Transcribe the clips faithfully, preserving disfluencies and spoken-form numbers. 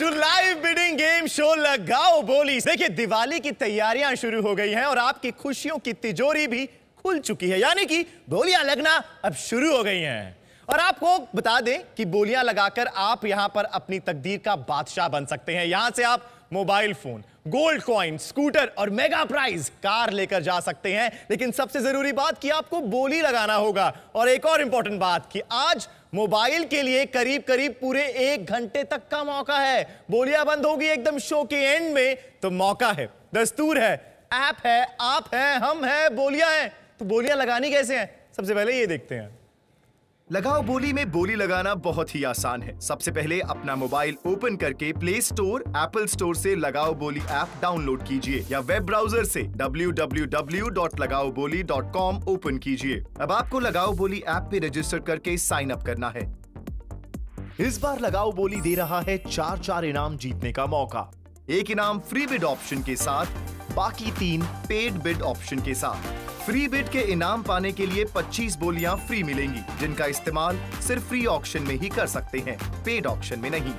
to live bidding game show लगाओ बोली। देखिए दिवाली की तैयारियां शुरू हो गई हैं और आपकी खुशियों की तिजोरी भी खुल चुकी है, यानी कि बोलियां लगना अब शुरू हो गई हैं। और आपको बता दें कि बोलियां लगाकर आप यहां पर अपनी तकदीर का बादशाह बन सकते हैं। यहां से आप mobile phone, gold coin, scooter और मेगा प्राइज कार लेकर जा सकते हैं। लेकिन सबसे जरूरी बात कि आपको बोली लगाना होगा। और एक और इंपॉर्टेंट बात कि आज मोबाइल के लिए करीब करीब पूरे एक घंटे तक का मौका है। बोलियां बंद होगी एकदम शो के एंड में, तो मौका है, दस्तूर है, ऐप है, आप है, हम है, बोलियां हैं। तो बोलियां लगानी कैसे हैं, सबसे पहले ये देखते हैं। लगाओ बोली में बोली लगाना बहुत ही आसान है। सबसे पहले अपना मोबाइल ओपन करके प्ले स्टोर, एप्पल स्टोर से लगाओ बोली ऐप डाउनलोड कीजिए या वेब ब्राउजर से W W W dot Lagao Boli dot com open कीजिए। अब आपको लगाओ बोली ऐप पे रजिस्टर करके साइन अप करना है। इस बार लगाओ बोली दे रहा है चार चार इनाम जीतने का मौका। एक इनाम फ्री बिड ऑप्शन के साथ, बाकी तीन पेड बिड ऑप्शन के साथ। फ्री बिड के इनाम पाने के लिए पच्चीस बोलियां फ्री मिलेंगी, जिनका इस्तेमाल सिर्फ फ्री ऑक्शन में ही कर सकते हैं, पेड ऑक्शन में नहीं।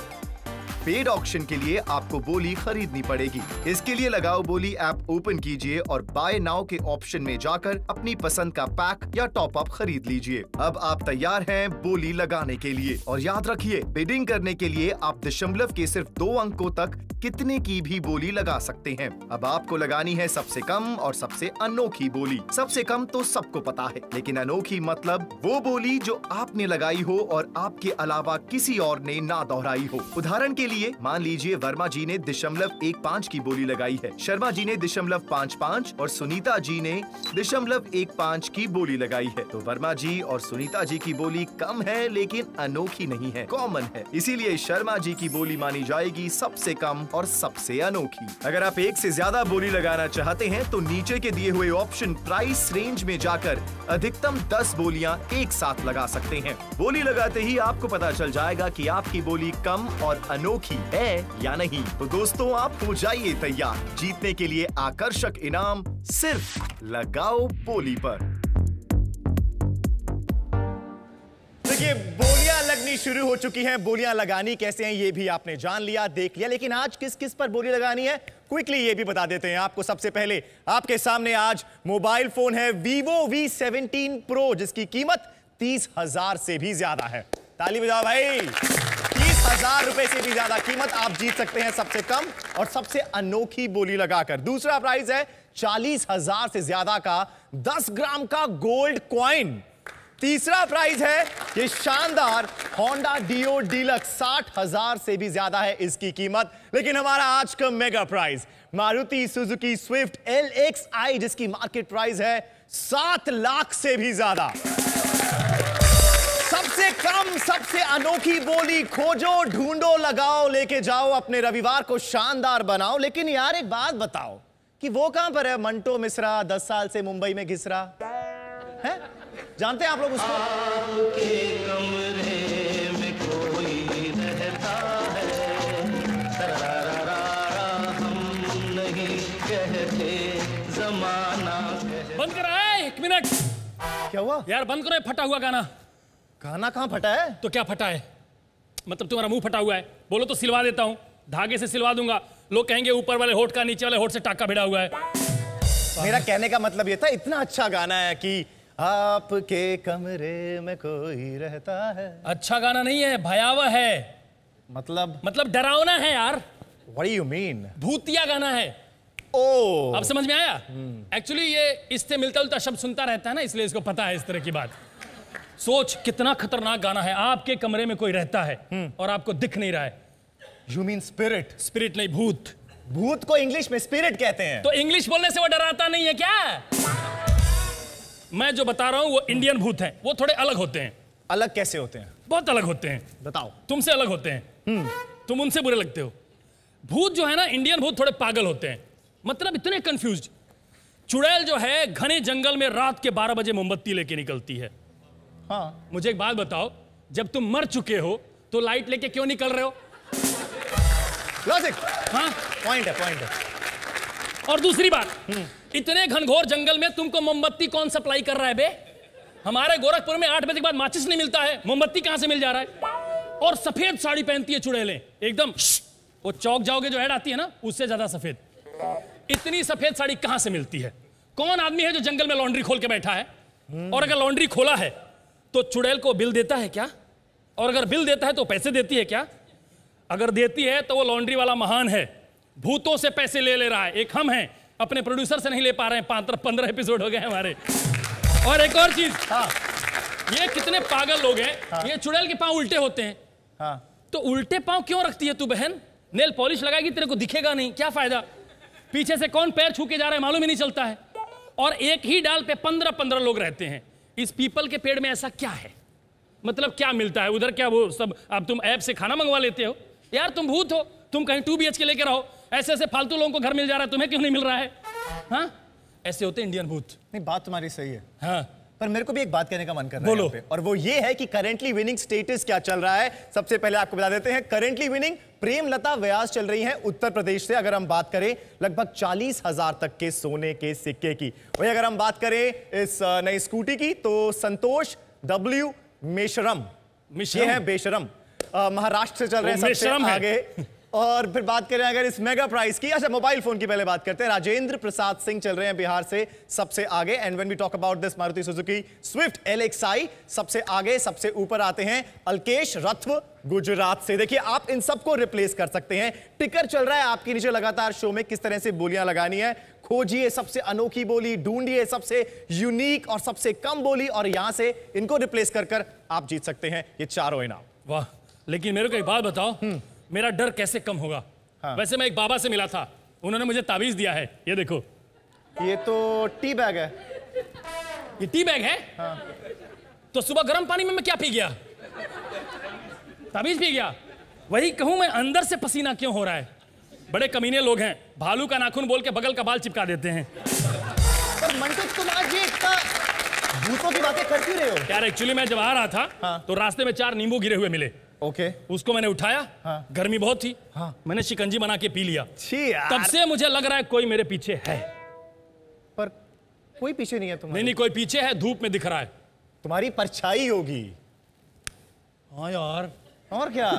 पेड ऑक्शन के लिए आपको बोली खरीदनी पड़ेगी। इसके लिए लगाओ बोली ऐप ओपन कीजिए और बाय नाउ के ऑप्शन में जाकर अपनी पसंद का पैक या टॉप अप खरीद लीजिए। अब आप तैयार हैं बोली लगाने के लिए। और याद रखिए, बिडिंग करने के लिए आप दशमलव के सिर्फ दो अंकों तक कितने की भी बोली लगा सकते हैं। अब आपको लगानी है सबसे कम और सबसे अनोखी बोली। सबसे कम तो सबको पता है, लेकिन अनोखी मतलब वो बोली जो आपने लगाई हो और आपके अलावा किसी और ने ना दोहराई हो। उदाहरण के लिए मान लीजिए वर्मा जी ने दशमलव एक पाँच की बोली लगाई है, शर्मा जी ने दशमलव पाँच पाँच और सुनीता जी ने दशमलव एक पाँच की बोली लगाई है। तो वर्मा जी और सुनीता जी की बोली कम है, लेकिन अनोखी नहीं है, कॉमन है, इसीलिए शर्मा जी की बोली मानी जाएगी सबसे कम और सबसे अनोखी। अगर आप एक से ज्यादा बोली लगाना चाहते हैं तो नीचे के दिए हुए ऑप्शन प्राइस रेंज में जाकर अधिकतम दस बोलियाँ एक साथ लगा सकते हैं। बोली लगाते ही आपको पता चल जाएगा कि आपकी बोली कम और अनोखी है या नहीं। तो दोस्तों, आप हो जाइए तैयार जीतने के लिए आकर्षक इनाम सिर्फ लगाओ बोली पर। देखिए बोलियां लगनी शुरू हो चुकी हैं। बोलियां लगानी कैसे हैं ये भी आपने जान लिया, देख लिया, लेकिन आज किस किस पर बोली लगानी है क्विकली ये भी बता देते हैं आपको। सबसे पहले आपके सामने आज मोबाइल फोन है वीवो वी सेवनटीन प्रो, जिसकी कीमत तीस हजार से भी ज्यादा है। ताली बजाओ भाई। हजार रुपए से भी ज्यादा कीमत, आप जीत सकते हैं सबसे कम और सबसे अनोखी बोली लगाकर। दूसरा प्राइज है चालीस हजार से ज्यादा का दस ग्राम का गोल्ड कॉइन। तीसरा प्राइज है ये शानदार होंडा डियो डीलक्स, साठ हजार से भी ज्यादा है इसकी कीमत। लेकिन हमारा आज का mega prize Maruti Suzuki Swift L X I, जिसकी मार्केट प्राइस है सात लाख से भी ज्यादा। सबसे कम, सबसे अनोखी बोली खोजो, ढूंढो, लगाओ, लेके जाओ, अपने रविवार को शानदार बनाओ। लेकिन यार एक बात बताओ कि वो कहां पर है मंटो मिश्रा, दस साल से मुंबई में घिस रहा है, जानते हैं आप लोग उसको? आपके कमरे में कोई रहता है, तरारारा हम नहीं कहते, जमाना कहते। बंद करा एक मिनट। क्या हुआ यार, बंद करो फटा हुआ गाना। गाना कहाँ फटा है? तो क्या फटा है, मतलब तुम्हारा मुंह फटा हुआ है? बोलो तो सिलवा देता हूँ, धागे से सिलवा दूंगा। लोग कहेंगे ऊपर वाले होठ का नीचे वाले होठ से टाका भिड़ा हुआ है। मेरा कहने का मतलब ये था, इतना अच्छा गाना है कि आपके कमरे में कोई रहता है। अच्छा गाना नहीं है, भयावह है। मतलब मतलब डरावना है यार। What do you mean? भूतिया गाना है। ओ, अब समझ में आया। Actually hmm. ये इससे मिलता जुलता शब्द सुनता रहता है ना, इसलिए इसको पता है इस तरह की बात। सोच कितना खतरनाक गाना है, आपके कमरे में कोई रहता है और आपको दिख नहीं रहा है। You mean spirit? Spirit नहीं, भूत। भूत को इंग्लिश में spirit कहते हैं। तो इंग्लिश बोलने से वो डराता नहीं है क्या? मैं जो बता रहा हूँ वो इंडियन भूत हैं, वो थोड़े अलग होते हैं। अलग कैसे होते हैं? बहुत अलग होते हैं। बताओ। तुमसे अलग होते हैं, तुम उनसे बुरे लगते हो। भूत जो है ना, इंडियन भूत थोड़े पागल होते हैं, मतलब इतने कंफ्यूज। चुड़ैल जो है घने जंगल में रात के बारह बजे मोमबत्ती लेके निकलती है। हाँ। मुझे एक बात बताओ, जब तुम मर चुके हो तो लाइट लेके क्यों निकल रहे हो? लॉजिक। हाँ, पॉइंट है, पॉइंट है। और दूसरी बात, इतने घनघोर जंगल में तुमको मोमबत्ती कौन सप्लाई कर रहा है बे? हमारे गोरखपुर में आठ बजे के बाद माचिस नहीं मिलता है, मोमबत्ती कहां से मिल जा रहा है? और सफेद साड़ी पहनती है चुड़ैलें, एकदम वो चौक जाओगे जो ऐड आती है ना, उससे ज्यादा सफेद। इतनी सफेद साड़ी कहां से मिलती है? कौन आदमी है जो जंगल में लॉन्ड्री खोल के बैठा है, और अगर लॉन्ड्री खोला है तो चुड़ैल को बिल देता है क्या? और अगर बिल देता है तो पैसे देती है क्या? अगर देती है तो वो लॉन्ड्री वाला महान है, भूतों से पैसे ले ले रहा है। एक हम हैं, अपने प्रोड्यूसर से नहीं ले पा रहे हैं, पांच पंद्रह एपिसोड हो गए हमारे। और एक और चीज, हाँ। ये कितने पागल लोग हैं, हाँ। ये चुड़ैल के पांव उल्टे होते हैं, हाँ। तो उल्टे पांव क्यों रखती है तू बहन? नेल पॉलिश लगाएगी तेरे को दिखेगा नहीं, क्या फायदा? पीछे से कौन पैर छू के जा रहा है मालूम ही नहीं चलता है। और एक ही डाल पे पंद्रह पंद्रह लोग रहते हैं। इस पीपल के पेड़ में ऐसा क्या है, मतलब क्या मिलता है उधर? क्या वो सब अब तुम ऐप से खाना मंगवा लेते हो? यार तुम भूत हो, तुम कहीं टू बी एच के लेके रहो, ऐसे ऐसे फालतू लोगों को घर मिल जा रहा है, तुम्हें क्यों नहीं मिल रहा है? हाँ, ऐसे होते इंडियन भूत। नहीं, बात तुम्हारी सही है, हाँ। पर मेरे को भी एक बात कहने का मन कर रहा है, बोलो। और वो ये है कि करेंटली विनिंग स्टेटस क्या चल रहा है। सबसे पहले आपको बता देते हैं, करेंटली विनिंग प्रेमलता व्यास चल रही है उत्तर प्रदेश से। अगर हम बात करें लगभग चालीस हजार तक के सोने के सिक्के की। वही अगर हम बात करें इस नई स्कूटी की तो संतोष डब्ल्यू मेशरम, ये है बेशरम, महाराष्ट्र से चल रहे हैं सबसे आगे है। और फिर बात करें अगर इस मेगा प्राइस की, अच्छा मोबाइल फोन की पहले बात करते हैं, राजेंद्र प्रसाद सिंह चल रहे हैं बिहार से सबसे आगे। And when we talk about this Maruti Suzuki Swift L X I सबसे आगे, सबसे ऊपर आते हैं अल्केश रत्व गुजरात से। देखिए आप इन सबको रिप्लेस कर सकते हैं। टिकर चल रहा है आपके नीचे लगातार शो में, किस तरह से बोलियां लगानी है, खोजिए सबसे अनोखी बोली, ढूंढिए सबसे यूनिक और सबसे कम बोली, और यहां से इनको रिप्लेस कर कर आप जीत सकते हैं ये चारों इनाम। वाह, लेकिन मेरे को एक बात बताओ, मेरा डर कैसे कम होगा? हाँ। वैसे मैं एक बाबा से मिला था, उन्होंने मुझे ताबीज दिया है, ये देखो। ये तो टी बैग है, ये टी बैग है, हाँ। तो सुबह गर्म पानी में मैं क्या पी गया? ताबीज पी गया। वही कहूं मैं, अंदर से पसीना क्यों हो रहा है? बड़े कमीने लोग हैं, भालू का नाखून बोल के बगल का बाल चिपका देते हैं। पर मनोज तुम आज ये इतना भूतों की बातें कर क्यों रहे हो? यार एक्चुअली मैं जब आ रहा था, हाँ। तो रास्ते में चार नींबू गिरे हुए मिले, ओके okay. उसको मैंने उठाया, हाँ। गर्मी बहुत थी, हाँ। मैंने शिकंजी बना के पी लिया। तब से मुझे लग रहा है कोई मेरे पीछे है, पर कोई पीछे नहीं है तुम्हारे। नहीं नहीं, कोई पीछे है, धूप में दिख रहा है। तुम्हारी परछाई होगी। हाँ यार, और क्या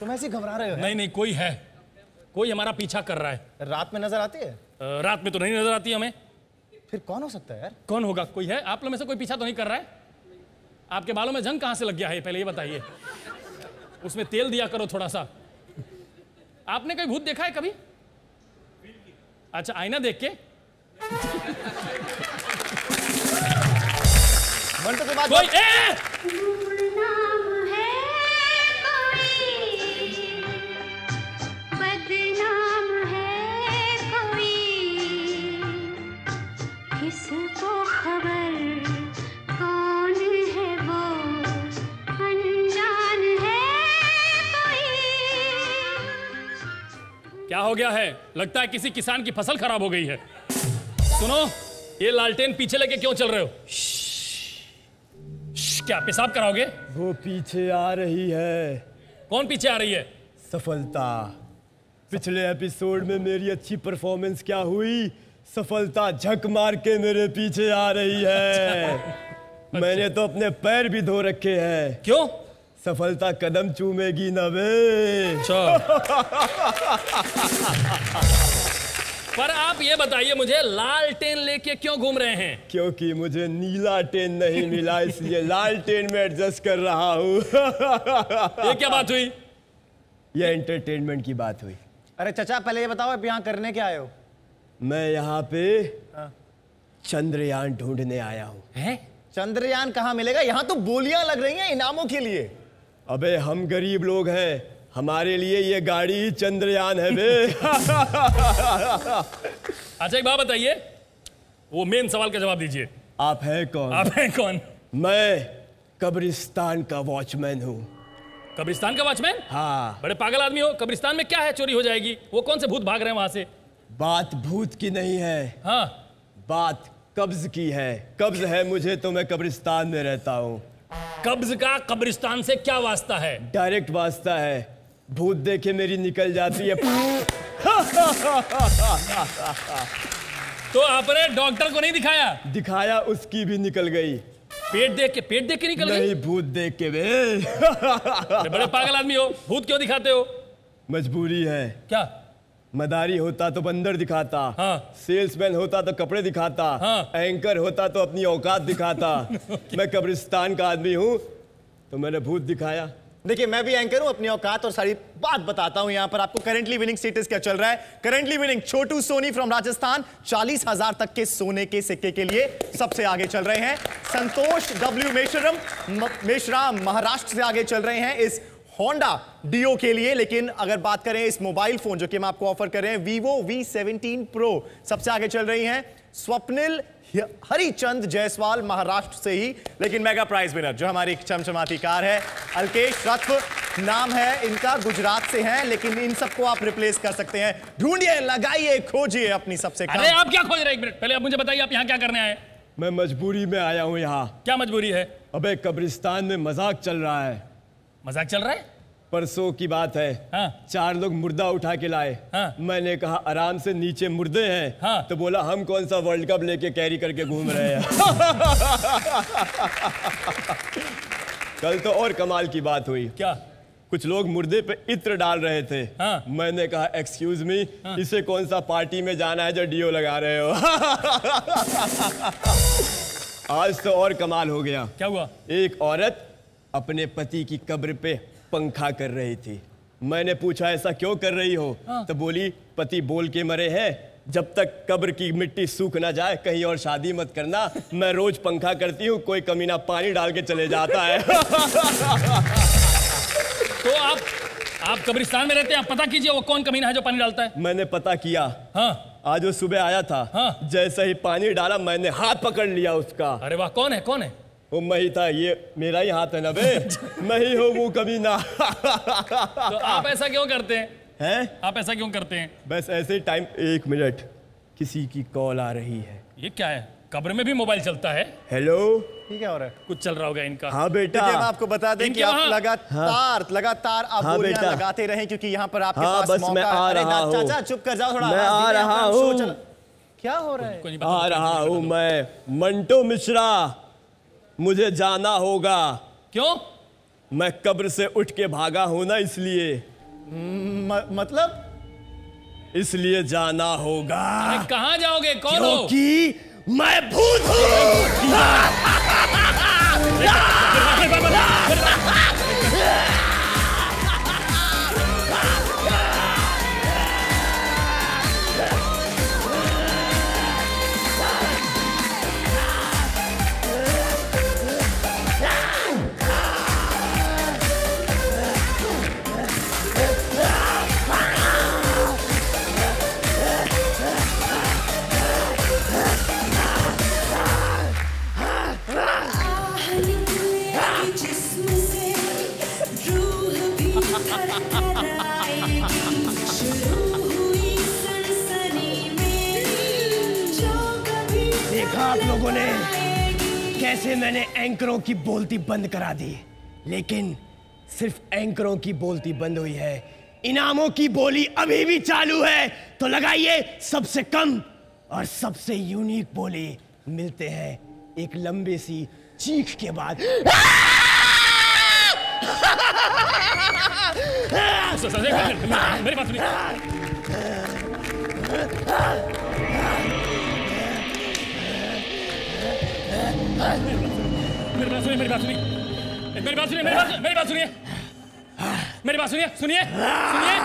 तुम ऐसे घबरा रहे हो? नहीं नहीं, कोई है, कोई हमारा पीछा कर रहा है। रात में नजर आती है? रात में तो नहीं नजर आती हमें। फिर कौन हो सकता है यार? कौन होगा? कोई है? आप लोग में से कोई पीछा तो नहीं कर रहा है? आपके बालों में जंग कहां से लग गया है पहले ये बताइए। उसमें तेल दिया करो थोड़ा सा। आपने कोई भूत देखा है कभी? अच्छा, आईना देख के मन तो बात कोई ए! क्या हो गया है? लगता है किसी किसान की फसल खराब हो गई है। सुनो, ये लालटेन पीछे लेके क्यों चल रहे हो? क्या पेशाब कराओगे? वो पीछे आ रही है। कौन पीछे आ रही है? सफलता। पिछले एपिसोड में मेरी अच्छी परफॉर्मेंस क्या हुई? सफलता झक मार के मेरे पीछे आ रही है। अच्छा। मैंने तो अपने पैर भी धो रखे हैं। क्यों? सफलता कदम चूमेगी न बे। पर आप ये बताइए मुझे, लाल टेन लेके क्यों घूम रहे हैं? क्योंकि मुझे नीला टेन नहीं मिला, इसलिए लाल टेन में एडजस्ट कर रहा हूँ। ये क्या बात हुई? ये एंटरटेनमेंट की बात हुई। अरे चाचा, पहले ये बताओ आप यहाँ करने क्या आए हो? मैं यहाँ पे चंद्रयान ढूंढने आया हूँ। चंद्रयान कहाँ मिलेगा? यहाँ तो बोलियां लग रही हैं इनामों के लिए। अबे हम गरीब लोग हैं, हमारे लिए ये गाड़ी ही चंद्रयान है बे। अच्छा एक बात बताइए, वो मेन सवाल का जवाब दीजिए। आप हैं कौन? आप हैं कौन? मैं कब्रिस्तान का वॉचमैन हूँ। कब्रिस्तान का वॉचमैन? हाँ। बड़े पागल आदमी हो, कब्रिस्तान में क्या है, चोरी हो जाएगी। वो कौन से भूत भाग रहे हैं वहां से? बात भूत की नहीं है, हाँ, बात कब्ज की है। कब्ज है मुझे तो मैं कब्रिस्तान में रहता हूँ। कब्ज का कब्रिस्तान से क्या वास्ता है? डायरेक्ट वास्ता है, भूत देखे मेरी निकल जाती है। तो आपने डॉक्टर को नहीं दिखाया? दिखाया, उसकी भी निकल गई। पेट देख के? पेट देख के निकल गई? नहीं, भूत देख के बे। बड़े पागल आदमी हो, भूत क्यों दिखाते हो? मजबूरी है। क्या? मदारी होता तो बंदर दिखाता, हाँ। सेल्समैन होता तो कपड़े दिखाता, हाँ। एंकर होता तो अपनी औकात दिखाता। मैं कब्रिस्तान का आदमी हूँ तो मैंने भूत दिखाया। देखिए मैं भी एंकर हूँ, अपनी औकात और सारी बात बताता हूँ यहाँ पर आपको। करेंटली विनिंग स्टेटस क्या चल रहा है? Currently winning Chhotu Soni from Rajasthan चालीस हजार तक के सोने के सिक्के के लिए सबसे आगे चल रहे हैं। संतोष डब्ल्यू मेश्राम मेश्राम महाराष्ट्र से आगे चल रहे हैं इस होंडा डियो के लिए। लेकिन अगर बात करें इस मोबाइल फोन जो कि हम आपको ऑफर कर रहे हैं, वीवो वी सेवनटीन प्रो सबसे आगे चल रही हैं। स्वप्निल हरिचंद जायसवाल महाराष्ट्र से ही। लेकिन मेगा प्राइज विनर जो हमारी चमचमाती कार है, अल्केश रथ नाम है इनका, गुजरात से हैं। लेकिन इन सबको आप रिप्लेस कर सकते हैं, ढूंढिए, लगाइए, खोजिए अपनी सबसे। अरे आप क्या खोज रहे हैं? एक मिनट पहले आप मुझे बताइए, आप यहाँ क्या करने आए? मैं मजबूरी में आया हूँ। यहाँ क्या मजबूरी है? अब एक कब्रिस्तान में मजाक चल रहा है। मजाक चल रहा है? परसों की बात है, हाँ। चार लोग मुर्दा उठा के लाए, हाँ। मैंने कहा आराम से, नीचे मुर्दे हैं, हाँ। तो बोला हम कौन सा वर्ल्ड कप लेके कैरी करके घूम रहे हैं। कल तो और कमाल की बात हुई। क्या? कुछ लोग मुर्दे पे इत्र डाल रहे थे, हाँ। मैंने कहा एक्सक्यूज मी, हाँ। इसे कौन सा पार्टी में जाना है जो डियो लगा रहे हो। आज तो और कमाल हो गया। क्या हुआ? एक औरत अपने पति की कब्र पे पंखा कर रही थी। मैंने पूछा ऐसा क्यों कर रही हो? हाँ। तो बोली पति बोल के मरे हैं, जब तक कब्र की मिट्टी सूख ना जाए कहीं और शादी मत करना। मैं रोज पंखा करती हूँ, कोई कमीना पानी डाल के चले जाता है। तो आप आप कब्रिस्तान में रहते हैं, आप पता कीजिए वो कौन कमीना है जो पानी डालता है। मैंने पता किया, हाँ। आज वो सुबह आया था, हाँ। जैसे ही पानी डाला मैंने हाथ पकड़ लिया उसका। अरे वाह, कौन है कौन है? वो मैं ही था। ये मेरा ही हाथ है ना बे, मैं ही हूँ वो कभी ना। तो आप ऐसा क्यों करते हैं? हैं? आप ऐसा क्यों करते हैं? बस ऐसे टाइम। एक मिनट, किसी की कॉल आ रही है। ये क्या है? कब्र में भी मोबाइल चलता है? हेलो, ठीक है, हो रहा है कुछ चल रहा होगा इनका। हाँ बेटा, हम आपको बता दें कि आप लगातार लगातार आप बोलियां लगाते रहे क्योंकि यहाँ पर आपके पास मौका है। अरे चाचा चुप कर जाओ थोड़ा, क्या हो रहा है? आ रहा हूँ मैं, मंटो मिश्रा, मुझे जाना होगा। क्यों? मैं कब्र से उठ के भागा हूं ना, इसलिए। म, मतलब इसलिए जाना होगा। कहाँ जाओगे? कौन हो? क्योंकि मैं भूत हूँ। आप लोगों ने कैसे मैंने एंकरों की बोलती बंद करा दी, लेकिन सिर्फ एंकरों की बोलती बंद हुई है, इनामों की बोली अभी भी चालू है। तो लगाइए, सबसे कम और सबसे यूनिक बोली मिलते हैं एक लंबी सी चीख के बाद। मेरी बात सुनिए, मेरी बात सुनिए, मेरी बात सुनिए, मेरी बात सुनिए, मेरी बात सुनिए, सुनिए सुनिए।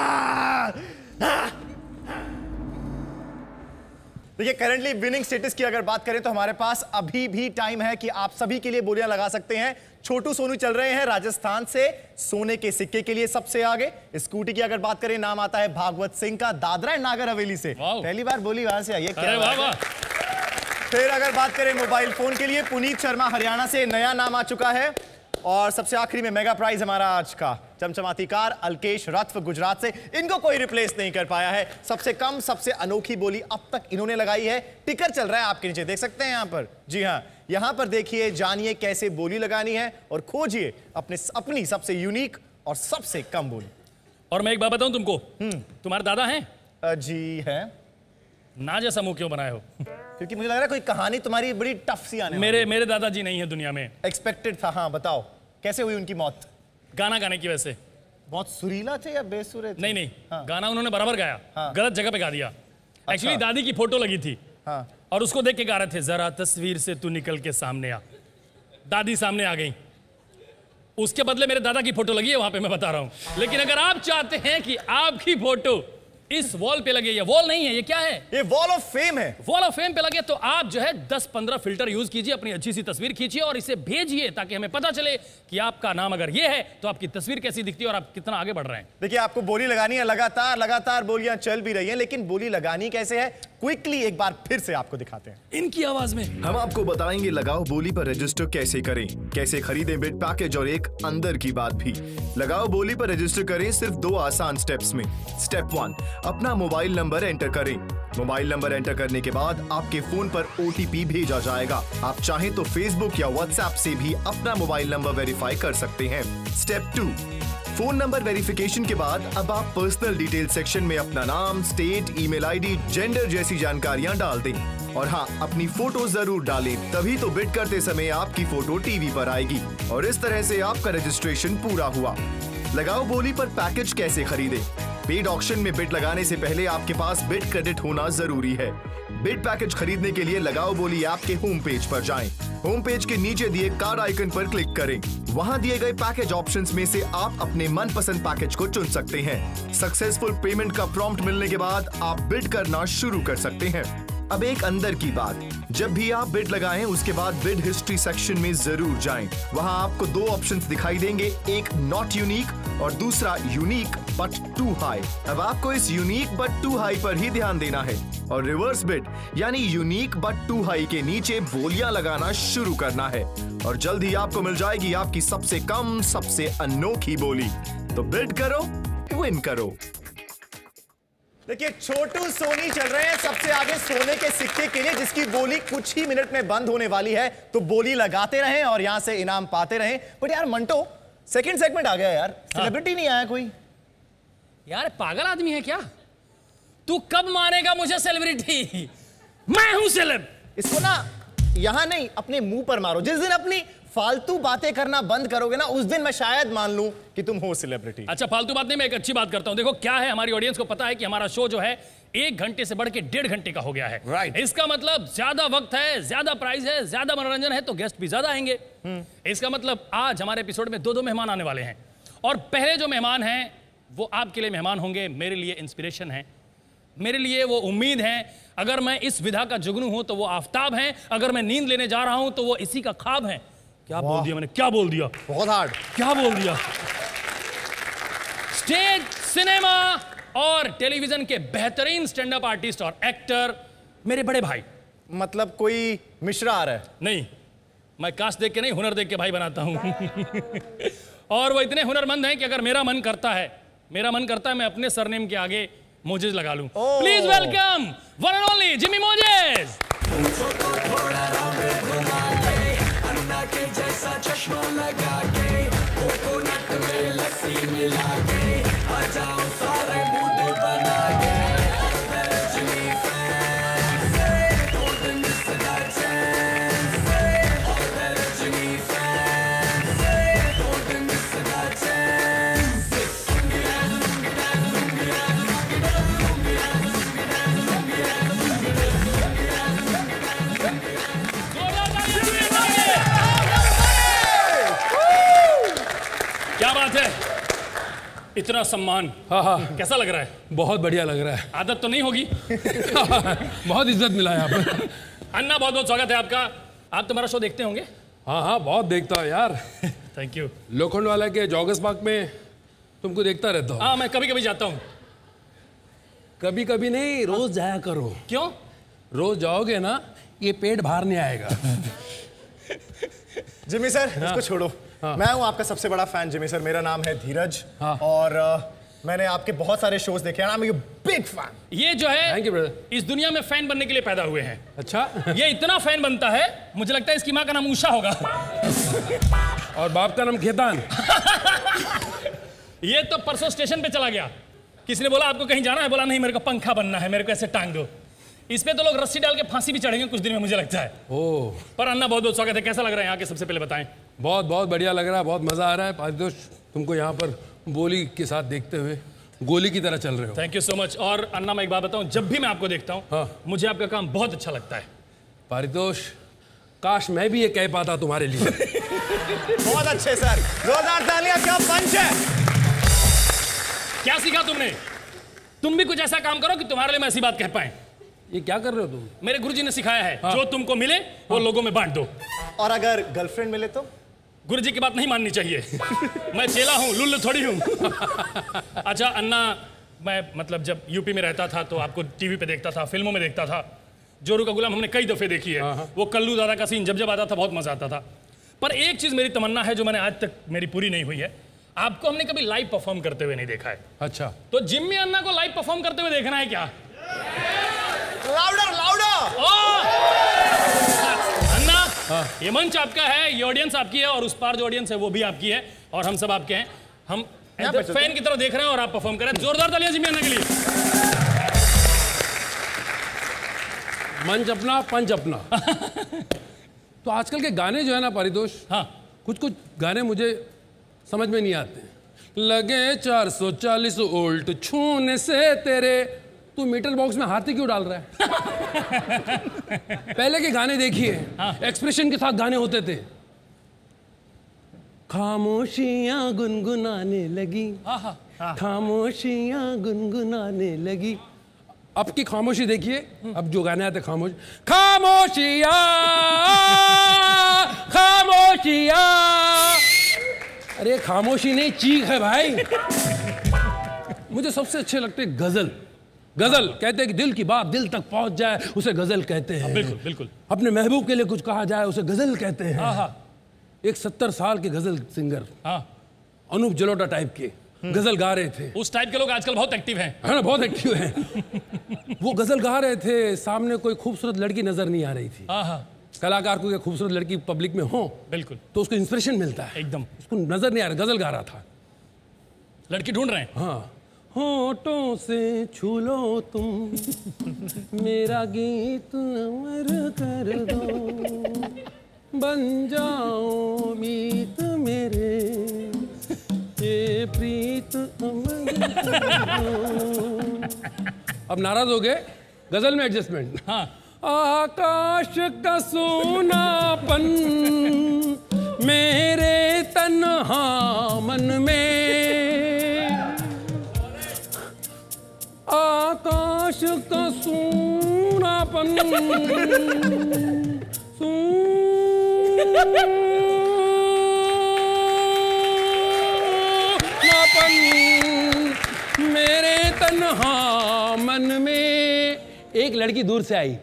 देखिए करंटली विनिंग स्टेटस की अगर बात करें तो हमारे पास अभी भी टाइम है कि आप सभी के लिए बोलियां लगा सकते हैं। छोटू सोनू चल रहे हैं राजस्थान से सोने के सिक्के के लिए सबसे आगे। स्कूटी की अगर बात करें, नाम आता है भागवत सिंह का, दादरा एंड नागर हवेली से, पहली बार बोली वहां से आई है। फिर अगर बात करें मोबाइल फोन के लिए, पुनीत शर्मा हरियाणा से, नया नाम आ चुका है। और सबसे आखिरी में मेगा प्राइज हमारा आज का चमचमाती कार, अल्केश रथ गुजरात से। इनको कोई रिप्लेस नहीं कर पाया है। सबसे कम सबसे अनोखी बोली अब तक इन्होंने लगाई है। टिकर चल रहा है आपके नीचे, देख सकते हैं यहाँ पर। जी हाँ, यहाँ पर देखिए, जानिए कैसे बोली लगानी है और खोजिए अपने अपनी सबसे यूनिक और सबसे कम बोली। और मैं एक बात बताऊँ तुमको, तुम्हारे दादा है? जी है। ना जैसा मुंह क्यों बनाए हो? क्योंकि मुझे लग रहा है कोई कहानी तुम्हारी बड़ी टफ सी आने वाली। मेरे मेरे दादाजी नहीं है दुनिया में। एक्सपेक्टेड था। हाँ बताओ, कैसे हुई उनकी मौत? गाना गाने की वजह से। बहुत सुरीला थे या बेसुरे थे? नहीं नहीं हाँ। गाना उन्होंने बराबर गाया हाँ। गलत जगह पे गा दिया। एक्चुअली अच्छा। दादी की फोटो लगी थी हाँ। और उसको देख के गा रहे थे, जरा तस्वीर से तू निकल के सामने आ। दादी सामने आ गई, उसके बदले मेरे दादा की फोटो लगी है वहां पे, मैं बता रहा हूँ। लेकिन अगर आप चाहते हैं कि आपकी फोटो इस वॉल पे लगे, ये वॉल नहीं है, ये क्या है? ये वॉल ऑफ फेम है। वॉल ऑफ फेम पे लगे तो आप जो है दस पंद्रह फिल्टर यूज कीजिए, अपनी अच्छी सी तस्वीर खींचिए और इसे भेजिए ताकि हमें पता चले कि आपका नाम अगर ये है तो आपकी तस्वीर कैसी दिखती है और आप कितना आगे बढ़ रहे हैं। देखिए आपको बोली लगानी है, लगातार लगातार बोलियां चल भी रही है, लेकिन बोली लगानी कैसे है क्विकली एक बार फिर से आपको दिखाते हैं इनकी आवाज में। हम आपको बताएंगे लगाओ बोली पर रजिस्टर कैसे करें, कैसे खरीदें बिट पैकेज और एक अंदर की बात भी। लगाओ बोली पर रजिस्टर करें सिर्फ दो आसान स्टेप्स में। स्टेप वन, अपना मोबाइल नंबर एंटर करें। मोबाइल नंबर एंटर करने के बाद आपके फोन पर ओटीपी भेजा जाएगा। आप चाहें तो फेसबुक या व्हाट्सएप से भी अपना मोबाइल नंबर वेरीफाई कर सकते हैं। Step two, phone number verification के बाद अब आप पर्सनल डिटेल सेक्शन में अपना नाम, स्टेट, ईमेल आईडी, जेंडर जैसी जानकारियां डाल दें और हाँ, अपनी फोटो जरूर डालें, तभी तो बिड करते समय आपकी फोटो टीवी पर आएगी। और इस तरह से आपका रजिस्ट्रेशन पूरा हुआ। लगाओ बोली पर पैकेज कैसे खरीदें? बिड ऑक्शन में बिड लगाने से पहले आपके पास बिड क्रेडिट होना जरूरी है। बिड पैकेज खरीदने के लिए लगाओ बोली ऐप के होम पेज पर जाएं। होम पेज के नीचे दिए कार्ड आइकन पर क्लिक करें। वहां दिए गए पैकेज ऑप्शंस में से आप अपने मनपसंद पैकेज को चुन सकते हैं। सक्सेसफुल पेमेंट का प्रॉम्प्ट मिलने के बाद आप बिड करना शुरू कर सकते हैं। अब एक अंदर की बात, जब भी आप बिड लगाएं उसके बाद बिड हिस्ट्री सेक्शन में जरूर जाएं। वहां आपको दो ऑप्शंस दिखाई देंगे, एक नॉट यूनिक और दूसरा यूनिक बट टू हाई। अब आपको इस यूनिक बट टू हाई पर ही ध्यान देना है और रिवर्स बिड यानी यूनिक बट टू हाई के नीचे बोलियां लगाना शुरू करना है और जल्द ही आपको मिल जाएगी आपकी सबसे कम, सबसे अनोखी बोली। तो बिड करो, विन करो। देखिए छोटू सोनी चल रहे हैं सबसे आगे सोने के सिक्के के लिए, जिसकी बोली कुछ ही मिनट में बंद होने वाली है। तो बोली लगाते रहें और यहां से इनाम पाते रहें। बट यार मंटो, सेकंड सेगमेंट आ गया यार, सेलिब्रिटी हाँ। नहीं आया कोई। यार पागल आदमी है क्या तू, कब मानेगा मुझे सेलिब्रिटी? मैं हूं सेलेब। इसको ना यहां नहीं, अपने मुंह पर मारो। जिस दिन अपनी फालतू बातें करना बंद करोगे ना, उस दिन मैं शायद मान लूं कि तुम हो सेलिब्रिटी। अच्छा फालतू बात नहीं, मैं एक अच्छी बात करता हूं। देखो क्या है, हमारी ऑडियंस को पता है कि हमारा शो जो है एक घंटे से बढ़ के डेढ़ घंटे का हो गया है right. इसका मतलब ज्यादा वक्त है, ज्यादा प्राइस है, ज्यादा मनोरंजन है, तो गेस्ट भी ज्यादा आएंगे hmm. इसका मतलब आज हमारे एपिसोड में दो दो मेहमान आने वाले हैं और पहले जो मेहमान हैं वो आपके लिए मेहमान होंगे, मेरे लिए इंस्पिरेशन है, मेरे लिए वो उम्मीद है। अगर मैं इस विधा का जुगनू हूं तो वो आफताब है, अगर मैं नींद लेने जा रहा हूं तो वो इसी का ख्वाब है। क्या बोल दिया मैंने, क्या बोल दिया, बहुत हार्ड क्या बोल दिया। स्टेज, सिनेमा और टेलीविजन के बेहतरीन स्टैंड अप आर्टिस्ट और एक्टर, मेरे बड़े भाई। मतलब कोई मिश्रा आ रहा है? नहीं, मैं कास्ट देख के नहीं, हुनर देख के भाई बनाता हूं और वो इतने हुनरमंद हैं कि अगर मेरा मन करता है, मेरा मन करता है मैं अपने सरनेम के आगे मोजेज लगा लूं। Please welcome one and only Jimmy Moses. इतना सम्मान, हाँ हाँ कैसा लग रहा है? बहुत बढ़िया लग रहा है। आदत तो नहीं होगी बहुत इज्जत मिला है आपको। अन्ना बहुत बहुत स्वागत है आपका। आप तुम्हारा शो देखते होंगे? हाँ हाँ बहुत देखता हूँ यार थैंक यू। लोखंड वाला के जॉगर्स पार्क में तुमको देखता रहता हूँ। हाँ मैं कभी कभी जाता हूँ। कभी कभी नहीं, रोज हाँ? जाया करो। क्यों? रोज जाओगे ना ये पेट बाहर नहीं आएगा जिमी सर इसको छोड़ो। हाँ। मैं हूं आपका सबसे बड़ा फैन जिमी सर, मेरा नाम है धीरज हाँ। और uh, मैंने आपके बहुत सारे शोज देखे हैं, मैं बिग फैन। ये जो है थैंक यू ब्रदर, इस दुनिया में फैन बनने के लिए पैदा हुए हैं। अच्छा ये इतना फैन बनता है, मुझे लगता है इसकी माँ का नाम उषा होगा और बाप का नाम खेतान ये तो परसों स्टेशन पे चला गया, किसी ने बोला आपको कहीं जाना है, बोला नहीं मेरे को पंखा बनना है, मेरे को ऐसे टांग दो। इस पे तो लोग रस्सी डाल के फांसी भी चढ़ेंगे कुछ दिन में, मुझे लगता है। ओ पर अन्ना बहुत बहुत स्वागत है, कैसा लग रहा है यहाँ के? सबसे पहले बताएं। बहुत बहुत बढ़िया लग रहा है, बहुत मजा आ रहा है। पारितोष तुमको यहाँ पर बोली के साथ देखते हुए गोली की तरह चल रहे हो। Thank you so much. और अन्ना मैं एक बात बताऊं, जब भी मैं आपको देखता हूं हाँ। मुझे आपका काम बहुत अच्छा लगता है। पारितोष, काश मैं भी ये कह पाता तुम्हारे लिए। बहुत अच्छे सर, जोरदार तालियां, क्या पंच है। क्या सीखा तुमने? तुम भी कुछ ऐसा काम करो कि तुम्हारे लिए मैं ऐसी बात कह पाए। ये क्या कर रहे हो तुम? मेरे गुरुजी ने सिखाया है हाँ। जो तुमको मिले हाँ। वो लोगों में बांट दो, और अगर गर्लफ्रेंड मिले तो गुरुजी की बात नहीं माननी चाहिए। मैं चेला हूँ, लुल्लू थोड़ी हूँ। अच्छा अन्ना, मैं मतलब जब यूपी में रहता था तो आपको टीवी पे देखता था, फिल्मों में देखता था। जोरू का गुलाम हमने कई दफ़े देखी है, वो कल्लू दादा का सीन जब जब आता था बहुत मज़ा आता था। पर एक चीज़ मेरी तमन्ना है जो मैंने आज तक मेरी पूरी नहीं हुई है, आपको हमने कभी लाइव परफॉर्म करते हुए नहीं देखा है। अच्छा, तो जिम में अन्ना को लाइव परफॉर्म करते हुए देखना है क्या? Louder louder. अन्ना हाँ। ये मंच आपका है, ये ऑडियंस आपकी है, और उस पार जो ऑडियंस है वो भी आपकी है, और हम सब आपके हैं। हम फैन की तरफ देख रहे हैं और आप परफॉर्म कर रहे हैं। जोरदार तालियां जिम अन्ना के लिए। मंच अपना, पंच अपना। तो आजकल के गाने जो है ना परितोष, हाँ कुछ कुछ गाने मुझे समझ में नहीं आते। लगे चार सौ चालीस वोल्ट छूने से तेरे, तू मीटर बॉक्स में हाथी क्यों डाल रहा है? पहले के गाने देखिए हाँ। एक्सप्रेशन के साथ गाने होते थे। खामोशियां गुनगुनाने लगी हाँ। खामोशियां गुनगुनाने लगी। अब की खामोशी देखिए, अब जो गाने आते खामोश खामोशिया खामोशिया। अरे खामोशी नहीं, चीख है भाई। मुझे सबसे अच्छे लगते गजल। गजल कहते हैं कि दिल की बात दिल तक पहुंच जाए उसे गजल कहते हैं। बिल्कुल बिल्कुल। अपने महबूब के लिए कुछ कहा जाए उसे गजल कहते हैं। एक सत्तर साल के गजल सिंगर अनूप जलोटा टाइप के गजल गा रहे थे। उस टाइप के लोग आजकल बहुत एक्टिव हैं। है ना, बहुत एक्टिव हैं। वो गजल गा रहे थे, सामने कोई खूबसूरत लड़की नजर नहीं आ रही थी। कलाकार को खूबसूरत लड़की पब्लिक में हो बिल्कुल तो उसको इंस्पिरेशन मिलता है एकदम। उसको नजर नहीं आ रहा, गजल गा रहा था, लड़की ढूंढ रहे हैं हाँ। होठों से छू लो तुम मेरा गीत अमर कर दो, बन जाओ मीत मेरे ये प्रीत अमर। अब नाराज हो गए, गजल में एडजस्टमेंट हाँ। आकाश का सोनापन मेरे तन्हा मन में, आकाश का सोनापन सू मेरे तन्हा मन में। एक लड़की दूर से आई,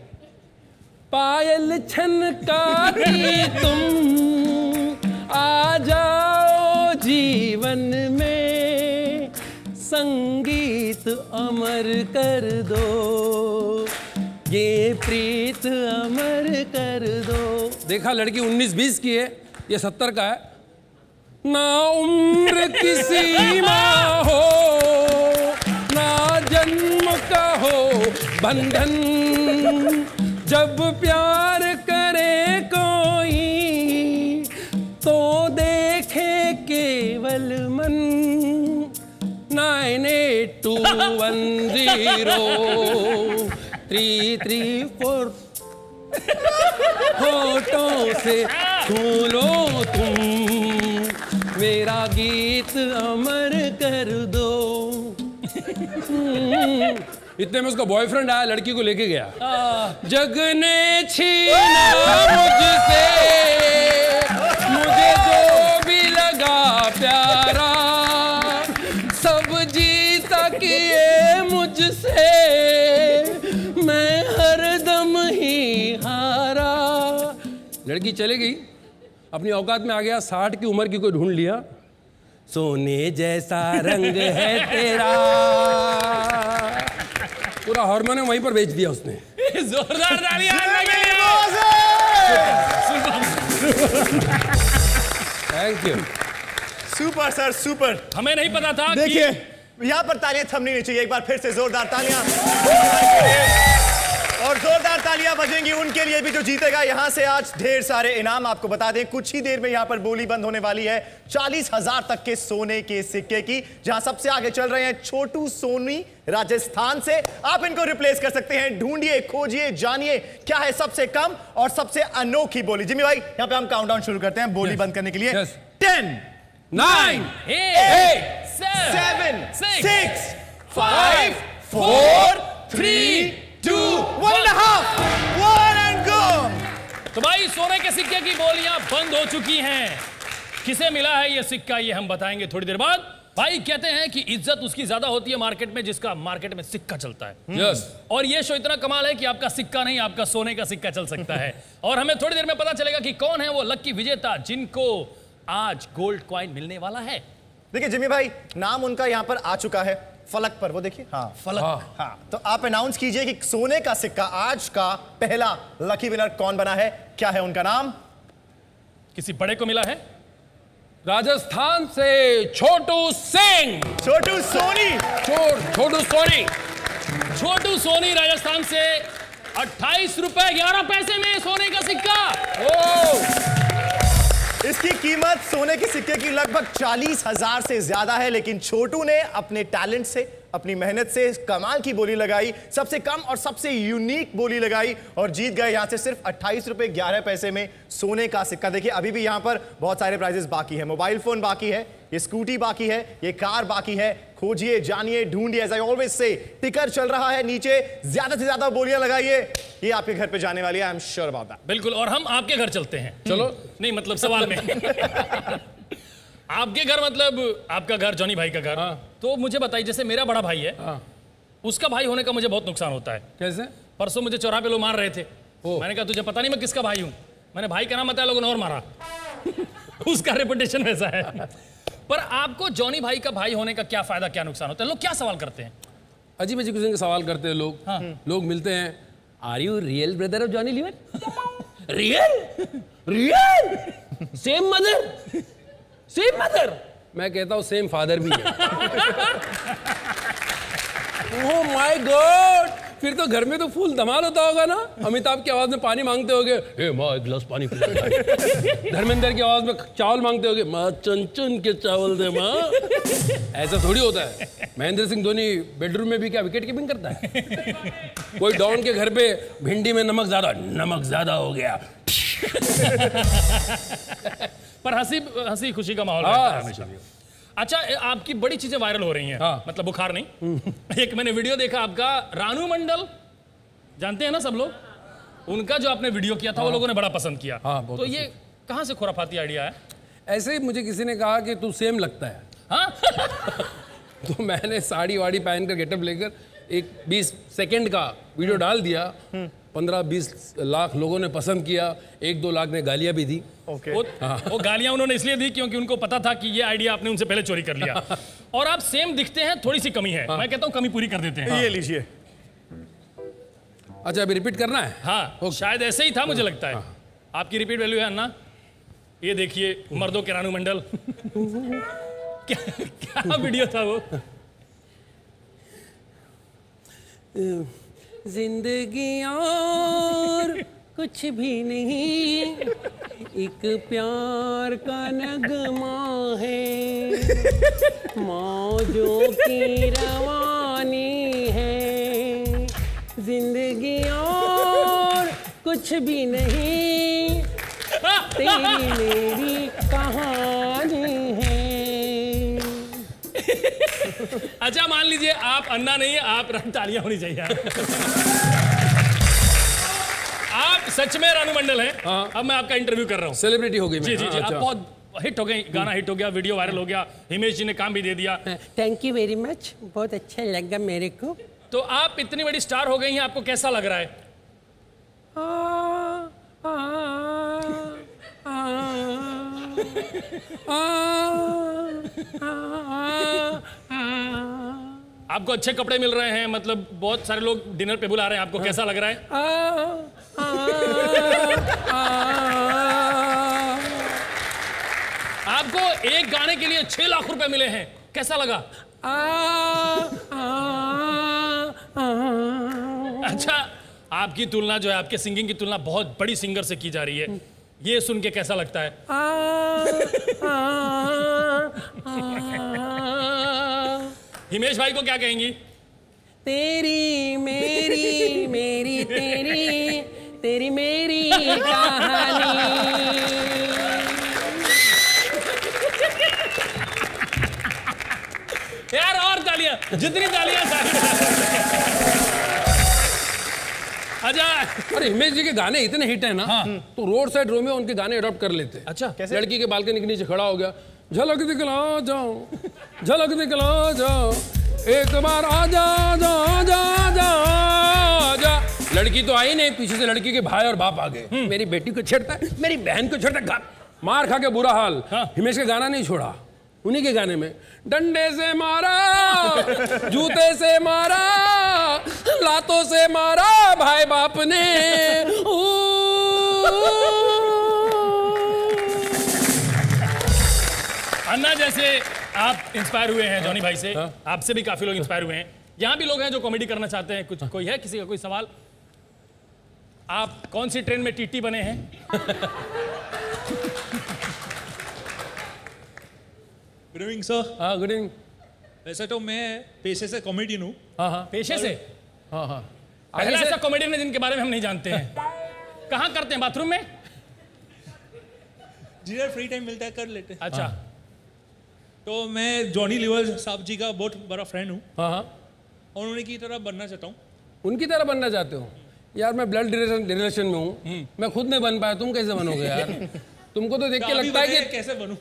पायल छनकाती तुम आ जाओ जीवन में, संगीत अमर कर दो ये प्रीत अमर कर दो। देखा, लड़की उन्नीस बीस की है, ये सत्तर का है। ना उम्र की सीमा हो ना जन्म का हो बंधन, जब प्यार करे कोई तो देखे केवल मन। Nine eight two one zero three three four. होठों से छूलो तुम मेरा गीत अमर कर दो। इतने में उसका बॉयफ्रेंड आया, लड़की को लेके गया। जग ने छीना मुझसे मुझे जो भी लगा प्यारा, सब जीता किए मुझसे मैं हरदम ही हारा। लड़की चली गई, अपनी औकात में आ गया, साठ की उम्र की कोई ढूंढ लिया। सोने जैसा रंग है तेरा, पूरा हार्मोन वहीं पर बेच दिया उसने। जोरदार तालियां अन्ना के लिए। Thank you. Super sir, super. हमें नहीं पता था। देखिए यहाँ पर तालियां थमनी नहीं चाहिए, एक बार फिर से जोरदार तालियां। और जोरदार तालियां बजेंगी उनके लिए भी जो जीतेगा यहाँ से आज ढेर सारे इनाम। आपको बता दें कुछ ही देर में यहाँ पर बोली बंद होने वाली है चालीस हजार तक के सोने के सिक्के की, जहाँ सबसे आगे चल रहे हैं छोटू सोनी राजस्थान से। आप इनको रिप्लेस कर सकते हैं, ढूंढिए, खोजिए, जानिए क्या है सबसे कम और सबसे अनोखी बोली। जिमी भाई यहाँ पे हम काउंटडाउन शुरू करते हैं बोली yes. बंद करने के लिए। Ten nine eight seven six five four three two one and half one and go. तो भाई सोने के सिक्के की बोलियां बंद हो चुकी हैं। किसे मिला है ये सिक्का ये हम बताएंगे थोड़ी देर बाद। भाई कहते हैं कि इज्जत उसकी ज्यादा होती है मार्केट में जिसका मार्केट में सिक्का चलता है। यस। और ये शो इतना कमाल है कि आपका सिक्का नहीं आपका सोने का सिक्का चल सकता है। और हमें थोड़ी देर में पता चलेगा कि कौन है वो लकी विजेता जिनको आज गोल्ड कॉइन मिलने वाला है। देखिए जिमी भाई नाम उनका यहाँ पर आ चुका है फलक पर, वो देखिए। हाँ फलक। हाँ, हाँ। तो आप अनाउंस कीजिए कि सोने का सिक्का आज का पहला लकी विनर कौन बना है, क्या है उनका नाम। किसी बड़े को मिला है राजस्थान से छोटू सिंह, छोटू सोनी, छोटू सोनी, छोटू सोनी राजस्थान से अट्ठाईस रुपए ग्यारह पैसे में सोने का सिक्का। ओ। इसकी कीमत सोने के सिक्के की लगभग चालीस हजार से ज्यादा है, लेकिन छोटू ने अपने टैलेंट से अपनी मेहनत से कमाल की बोली लगाई, सबसे कम और सबसे यूनिक बोली लगाई और जीत गए यहाँ से सिर्फ अट्ठाईस रुपए ग्यारह पैसे में सोने का सिक्का। देखिए अभी भी यहाँ पर बहुत सारे प्राइजेस बाकी है, मोबाइल फोन बाकी है, ये स्कूटी बाकी है, ये कार बाकी है। खोजिए, जानिए, ढूंढिए, एज आई ऑलवेज से टिकर चल रहा है नीचे, ज्यादा से ज्यादा बोलियां लगाइए, ये आपके घर पे जाने वाली है, I am sure about that. बिल्कुल, और हम आपके घर चलते हैं। चलो नहीं मतलब सवाल में आपके घर मतलब आपका घर जॉनी भाई का घर। तो मुझे बताइए जैसे मेरा बड़ा भाई है आ, उसका भाई होने का मुझे बहुत नुकसान होता है। कैसे? परसों मुझे चौराहे पे लोग मार रहे थे, मैंने कहा तुझे पता नहीं मैं किसका भाई हूँ, मैंने भाई का नाम बताया, लोगों ने और मारा उसका रेपुटेशन वैसा है। पर आपको जॉनी भाई का भाई होने का क्या फायदा क्या नुकसान होता है? लोग क्या सवाल करते हैं, अजीब अजीब किस्म के सवाल करते हैं लोग। हाँ। लोग मिलते हैं, are you real brother of Johnny Lever? Real real same mother same mother. मैं कहता हूँ सेम फादर भी है। ओह माय गॉड, फिर तो घर में तो फुल धमाल होता होगा ना। अमिताभ की आवाज में पानी मांगते होगे, हे माँ एक गिलास पानी पिला। धर्मेंद्र की आवाज में चावल मांगते होगे, माँ चन चन के चावल दे माँ। ऐसा थोड़ी होता है। महेंद्र सिंह धोनी बेडरूम में भी क्या विकेट कीपिंग करता है? कोई डॉन के घर पे भिंडी में नमक ज्यादा, नमक ज्यादा हो गया। पर हंसी हंसी खुशी का माहौल रहता है। अच्छा, आपकी बड़ी चीजें वायरल हो रही हैं। हाँ। मतलब बुखार नहीं। एक मैंने वीडियो देखा आपका, रानू मंडल जानते हैं ना सब लोग, उनका जो आपने वीडियो किया था। हाँ। वो लोगों ने बड़ा पसंद किया। हाँ, तो ये कहाँ से खुराफाती आइडिया है? ऐसे ही मुझे किसी ने कहा कि तू सेम लगता है। हाँ? तो मैंने साड़ी वाड़ी पहनकर गेटअप लेकर एक बीस सेकेंड का वीडियो डाल दिया, पंद्रह बीस लाख लोगों ने पसंद किया, एक दो लाख ने गालियां भी दी। ओके। वो, वो गालियां उन्होंने इसलिए दी क्योंकि उनको पता था कि ये आइडिया आपने उनसे पहले चोरी कर लिया। और आप सेम दिखते हैं, थोड़ी सी कमी है। हाँ। मैं कहता हूँ कमी पूरी कर देते हैं। ये लीजिए। अच्छा अभी रिपीट करना है? हाँ शायद ऐसे ही था मुझे लगता है। आपकी रिपीट वैल्यू है अन्ना, ये देखिए मर्दों के रानू मंडल। क्या क्या वीडियो था वो? जिंदगी और कुछ भी नहीं, एक प्यार का नगमा है, मौजों की रवानी है, जिंदगी और कुछ भी नहीं, तेरी मेरी कहानी है। अच्छा मान लीजिए आप अन्ना नहीं है, आप तालियां होनी चाहिए। आप सच में रानू मंडल हैं। अब मैं आपका इंटरव्यू कर रहा हूँ, सेलिब्रिटी हो गई। जी जी जी, आप बहुत हिट हो गए, गाना हिट हो गया, वीडियो वायरल हो गया, हिमेश जी ने काम भी दे दिया। थैंक यू वेरी मच, बहुत अच्छा लगा मेरे को। तो आप इतनी बड़ी स्टार हो गई हैं, आपको कैसा लग रहा है? आपको अच्छे कपड़े मिल रहे हैं, मतलब बहुत सारे लोग डिनर पे बुला रहे हैं, आपको कैसा लग रहा है? आपको एक गाने के लिए छह लाख रुपए मिले हैं, कैसा लगा? अच्छा आपकी तुलना जो है, आपके सिंगिंग की तुलना बहुत बड़ी सिंगर से की जा रही है, ये सुन के कैसा लगता है? आ, आ, आ, हिमेश भाई को क्या कहेंगी? तेरी मेरी मेरी तेरी तेरी मेरी कहानी। यार और तालियां, जितनी तालियां सारी। अच्छा और हिमेश जी के गाने इतने हिट हैं ना, हाँ। तो रोड साइड रोमियो उनके गाने अडॉप्ट कर लेते हैं। अच्छा कैसे? लड़की के बालकनी के नीचे खड़ा हो गया, झलक दिखला जाओ, झलक दिखला जाओ, एक बार आ जा जा जा जा। लड़की तो आई नहीं, पीछे से लड़की के भाई और बाप आ गए, मेरी बेटी को छेड़ता है, मेरी बहन को छेड़ता है, मार खा के बुरा हाल। हिमेश का गाना नहीं छोड़ा, उन्हीं के गाने में डंडे से मारा, जूते से मारा, लातों से मारा भाई बाप ने। अन्ना जैसे आप इंस्पायर हुए हैं जॉनी भाई से, आपसे भी काफी लोग इंस्पायर हुए हैं, यहां भी लोग हैं जो कॉमेडी करना चाहते हैं, कुछ कोई है, किसी का कोई सवाल? आप कौन सी ट्रेन में टीटी बने हैं? Good evening sir. हाँ गुड इवनिंग। वैसे तो मैं पेशे से कॉमेडियन हूँ। हाँ हाँ पेशे से। हाँ हाँ पहला ऐसा कॉमेडियन है जिनके बारे में हम नहीं जानते हैं। कहाँ करते हैं? बाथरूम में? जी फ्री टाइम मिलता है कर लेते हैं। अच्छा हाँ। तो मैं जॉनी लीवर साहब जी का बहुत बड़ा फ्रेंड हूँ। हाँ हाँ और उनकी तरह बनना चाहता हूँ। उनकी तरह बनना चाहते हो? यार मैं ब्लड रिलेशन में हूँ, मैं खुद नहीं बन पाया, तुम कैसे बनोगे यार? तुमको तो देख के लगता है कि कैसे बनूँ।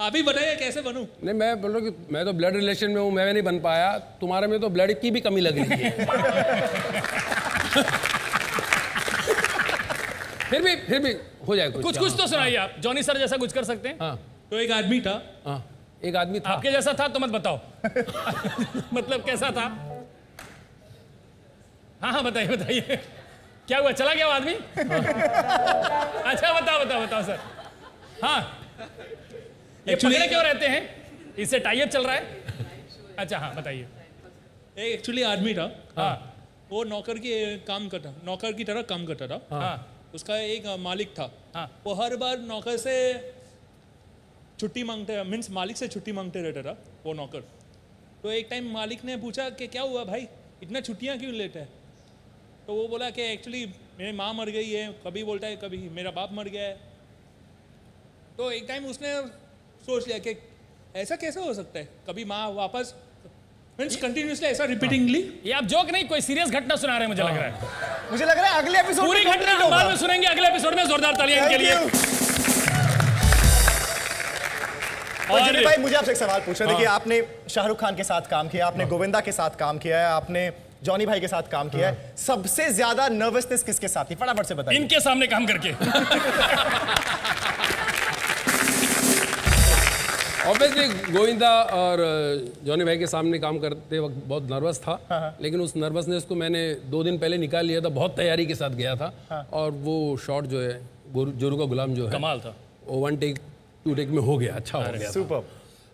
आप ही बताइए कैसे बनूं? नहीं मैं बोल रहा हूँ कि मैं तो ब्लड रिलेशन में हूँ, मैं नहीं बन पाया, तुम्हारे में तो ब्लड की भी कमी लग रही है। फिर भी फिर भी हो जाएगा कुछ कुछ, कुछ तो सुनाइए आप, जॉनी सर जैसा कुछ कर सकते हैं। हाँ तो एक आदमी था, हाँ एक आदमी था, आपके जैसा था तो मत बताओ। मतलब कैसा था? हाँ हाँ बताइए बताइए क्या हुआ, चला गया वो आदमी? अच्छा बताओ बताओ बताओ सर। हाँ ये पकड़े क्यों रहते हैं, इससे टाइप चल रहा है? अच्छा हाँ बताइए। एक्चुअली आदमी था, हाँ वो नौकर की काम करता, नौकर की तरह काम करता था। हाँ उसका एक मालिक था, हाँ वो हर बार नौकर से छुट्टी मांगते, मीन्स मालिक से छुट्टी मांगते रहता था वो नौकर। तो एक टाइम मालिक ने पूछा कि क्या हुआ भाई, इतना छुट्टियाँ क्यों लेते हैं? तो वो बोला कि एक्चुअली मेरी माँ मर गई है, कभी बोलता है कभी मेरा बाप मर गया है। तो एक टाइम उसने सोच लिया कि ऐसा कैसे हो सकता है, कभी माँ वापस, मींस कंटिन्यूअसली ऐसा रिपीटिंगली। ये आप जोक नहीं, कोई सीरियस घटना सुना रहे हैं मुझे लग रहा है। मुझे लग रहा है अगले एपिसोड पूरी घटना हम बाद में सुनेंगे, अगले एपिसोड में जोरदार तालियां इनके लिए। और भाई मुझे आपसे एक सवाल पूछना था कि आपने शाहरुख खान के साथ काम किया, आपने गोविंदा के साथ काम किया है, आपने जॉनी भाई के साथ काम किया है, सबसे ज्यादा नर्वसनेस किसके साथ थी? फटाफट से बताइए। इनके सामने काम करके ऑब्वियसली गोविंदा और जॉनी भाई के सामने काम करते वक्त बहुत नर्वस था, हाँ। लेकिन उस नर्वसनेस को मैंने दो दिन पहले निकाल लिया था, बहुत तैयारी के साथ गया था, हाँ। और वो शॉट जो है जोरू का गुलाम जो है कमाल था, वो वन टेक टू टेक में हो गया, अच्छा हो गया, सुपर।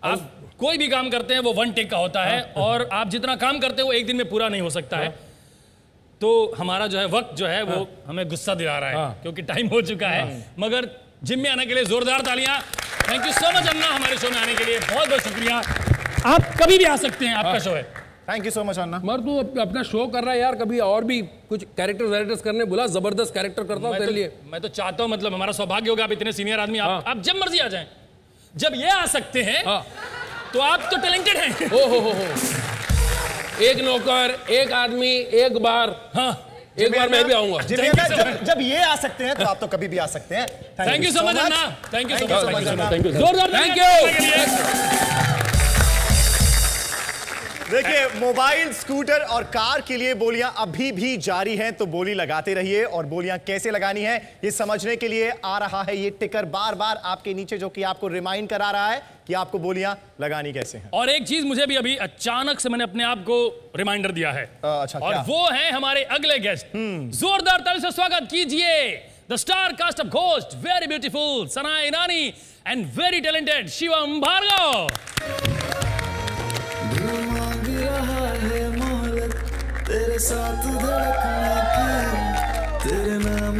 आप कोई भी काम करते हैं वो वन टेक का होता है, हाँ। और आप जितना काम करते हैं वो एक दिन में पूरा नहीं हो सकता, हाँ। है तो हमारा जो है वक्त जो है वो हमें गुस्सा दिला रहा है क्योंकि टाइम हो चुका है। मगर जिम में आने के लिए जोरदार तालियां। Thank you so much Anna हमारे शो में आने के लिए, बहुत बहुत शुक्रिया। आप कभी भी आ सकते हैं, आपका शो है। Thank you so much Anna. मर तू अपना शो कर रहा है यार, कभी और भी कुछ कैरेक्टर्स वैरेक्टर्स करने बोला, जबरदस्त कैरेक्टर करता हूँ तेरे लिए। मैं तो चाहता हूँ, मतलब हमारा सौभाग्य होगा, आप इतने सीनियर आदमी, आप, आप जब मर्जी आ जाएं, जब ये आ सकते हैं तो आप तो टैलेंटेड हैं। ओ हो हो हो, एक नौकर एक आदमी एक बार, हाँ एक बार मैं भी आऊंगा। जब, जब ये आ सकते हैं तो आप तो कभी भी आ सकते हैं। Thank you so much Anna, thank you so much Anna, thank you. जोरदार थैंक यू। देखिए मोबाइल, स्कूटर और कार के लिए बोलियां अभी भी जारी हैं, तो बोली लगाते रहिए, और बोलियां कैसे लगानी है ये समझने के लिए आ रहा है ये टिकर बार बार आपके नीचे, जो कि आपको रिमाइंड करा रहा है कि आपको बोलियां लगानी कैसे हैं। और एक चीज मुझे भी अभी अचानक से मैंने अपने आप को रिमाइंडर दिया है, अच्छा और क्या? वो है हमारे अगले गेस्ट। जोरदार ताली से स्वागत कीजिए the star cast of ghost, very beautiful Sanaya Irani and very talented Shivam Bhargav.